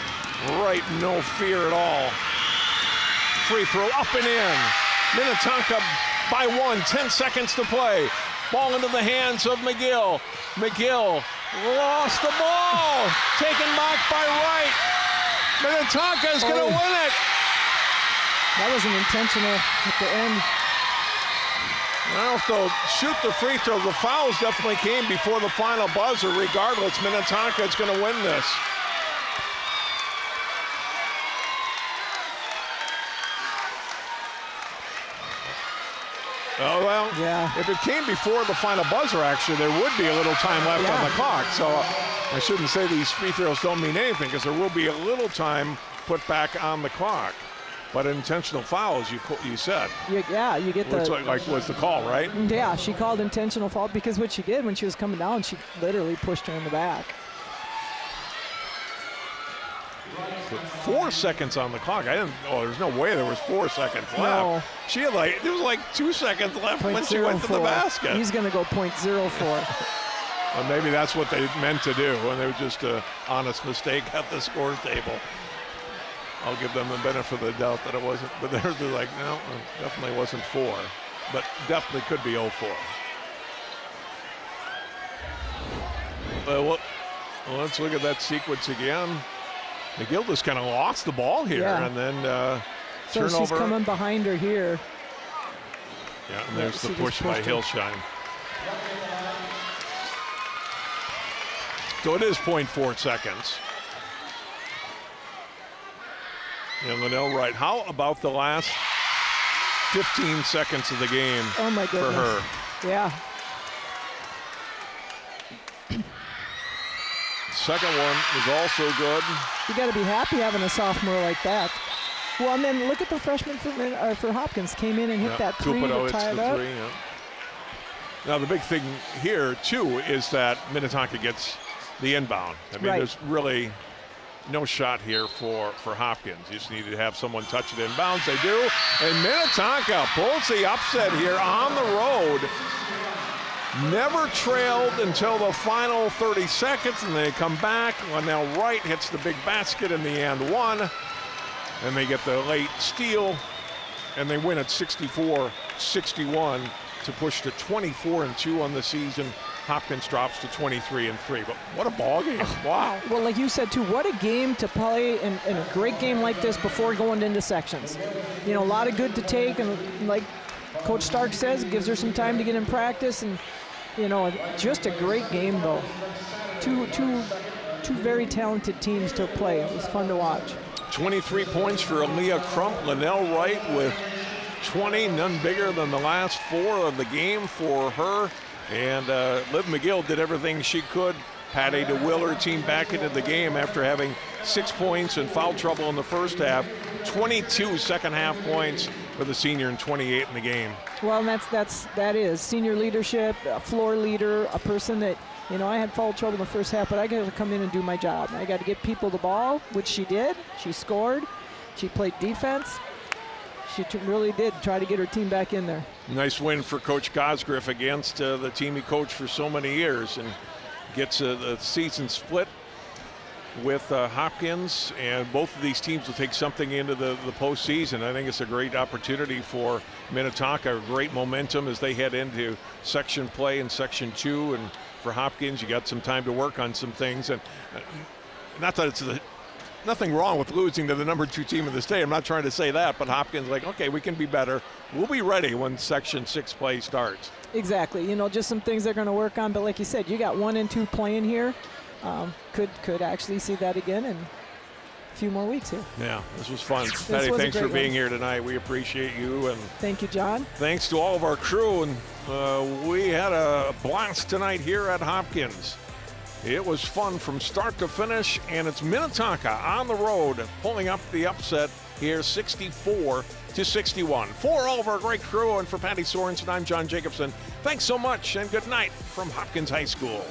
Right, no fear at all. Free throw up and in. Minnetonka by one, 10 seconds to play. Ball into the hands of McGill. McGill lost the ball. Taken back by Wright. Minnetonka is going to win it. That was an intentional at the end. Well, if they'll shoot the free throw, the fouls definitely came before the final buzzer. Regardless, Minnetonka is going to win this. Oh, well, yeah. If it came before the final buzzer, actually, there would be a little time left on the clock. So I shouldn't say these free throws don't mean anything, because there will be a little time put back on the clock. But intentional fouls, you said. Yeah, you get the... Which, like, was the call, right? Yeah, she called intentional foul, because what she did when she was coming down, she literally pushed her in the back. 4 seconds on the clock. I didn't. Oh, there's no way there was 4 seconds left. No. She had like there was like 2 seconds left when she went to the basket. He's going to go .04. Well, maybe that's what they meant to do, and they were just an honest mistake at the score table. I'll give them the benefit of the doubt that it wasn't. But they're like, no, it definitely wasn't 4, but definitely could be 0-4. Well, let's look at that sequence again. McGill just kind of lost the ball here, and then turnover. So she's coming behind her here. Yeah, and there's the push by Hillsheim. So it is 0.4 seconds. And Linnell Wright, how about the last 15 seconds of the game for her? Yeah. Second one is also good. You got to be happy having a sophomore like that. Well, and then look at the freshman for Hopkins. Came in and hit that three to tie it up. Now, the big thing here, too, is that Minnetonka gets the inbound. I mean, there's really no shot here for Hopkins. You just need to have someone touch it inbounds. They do. And Minnetonka pulls the upset here on the road. Never trailed until the final 30 seconds, and they come back. Linnell Wright hits the big basket in the end one, and they get the late steal, and they win at 64-61 to push to 24-2 on the season. Hopkins drops to 23-3, but what a ball game. Wow. Well, like you said, too, what a game to play in a great game like this before going into sections. You know, a lot of good to take, and like Coach Stark says, gives her some time to get in practice, and you know, just a great game though. Two very talented teams to play. It was fun to watch. 23 points for Aaliyah Crump. Linnell Wright with 20, none bigger than the last 4 of the game for her. And Liv McGill did everything she could, Patty, to will her team back into the game after having 6 points and foul trouble in the first half. 22 second half points for the senior and 28 in the game. Well, and that is senior leadership, a floor leader, a person that, you know, I had foul trouble in the first half, but I got to come in and do my job. I got to get people the ball, which she did. She scored. She played defense. She really did try to get her team back in there. Nice win for Coach Cosgrove against the team he coached for so many years, and gets the season split with Hopkins, and both of these teams will take something into the postseason. I think it's a great opportunity for Minnetonka, great momentum as they head into section play in Section 2, and for Hopkins, you got some time to work on some things. And not that it's nothing wrong with losing to the number 2 team in the state. I'm not trying to say that, but Hopkins like, okay, we can be better. We'll be ready when Section 6 play starts. Exactly. You know, just some things they're going to work on, but like you said, you got 1 and 2 playing here. Could actually see that again in a few more weeks here. Yeah, this was fun. Patty, thanks for being here tonight. We appreciate you. And thank you, John. Thanks to all of our crew. And we had a blast tonight here at Hopkins. It was fun from start to finish, and it's Minnetonka on the road pulling up the upset here, 64-61. For all of our great crew and for Patty Sorensen, I'm John Jacobson. Thanks so much, and good night from Hopkins High School.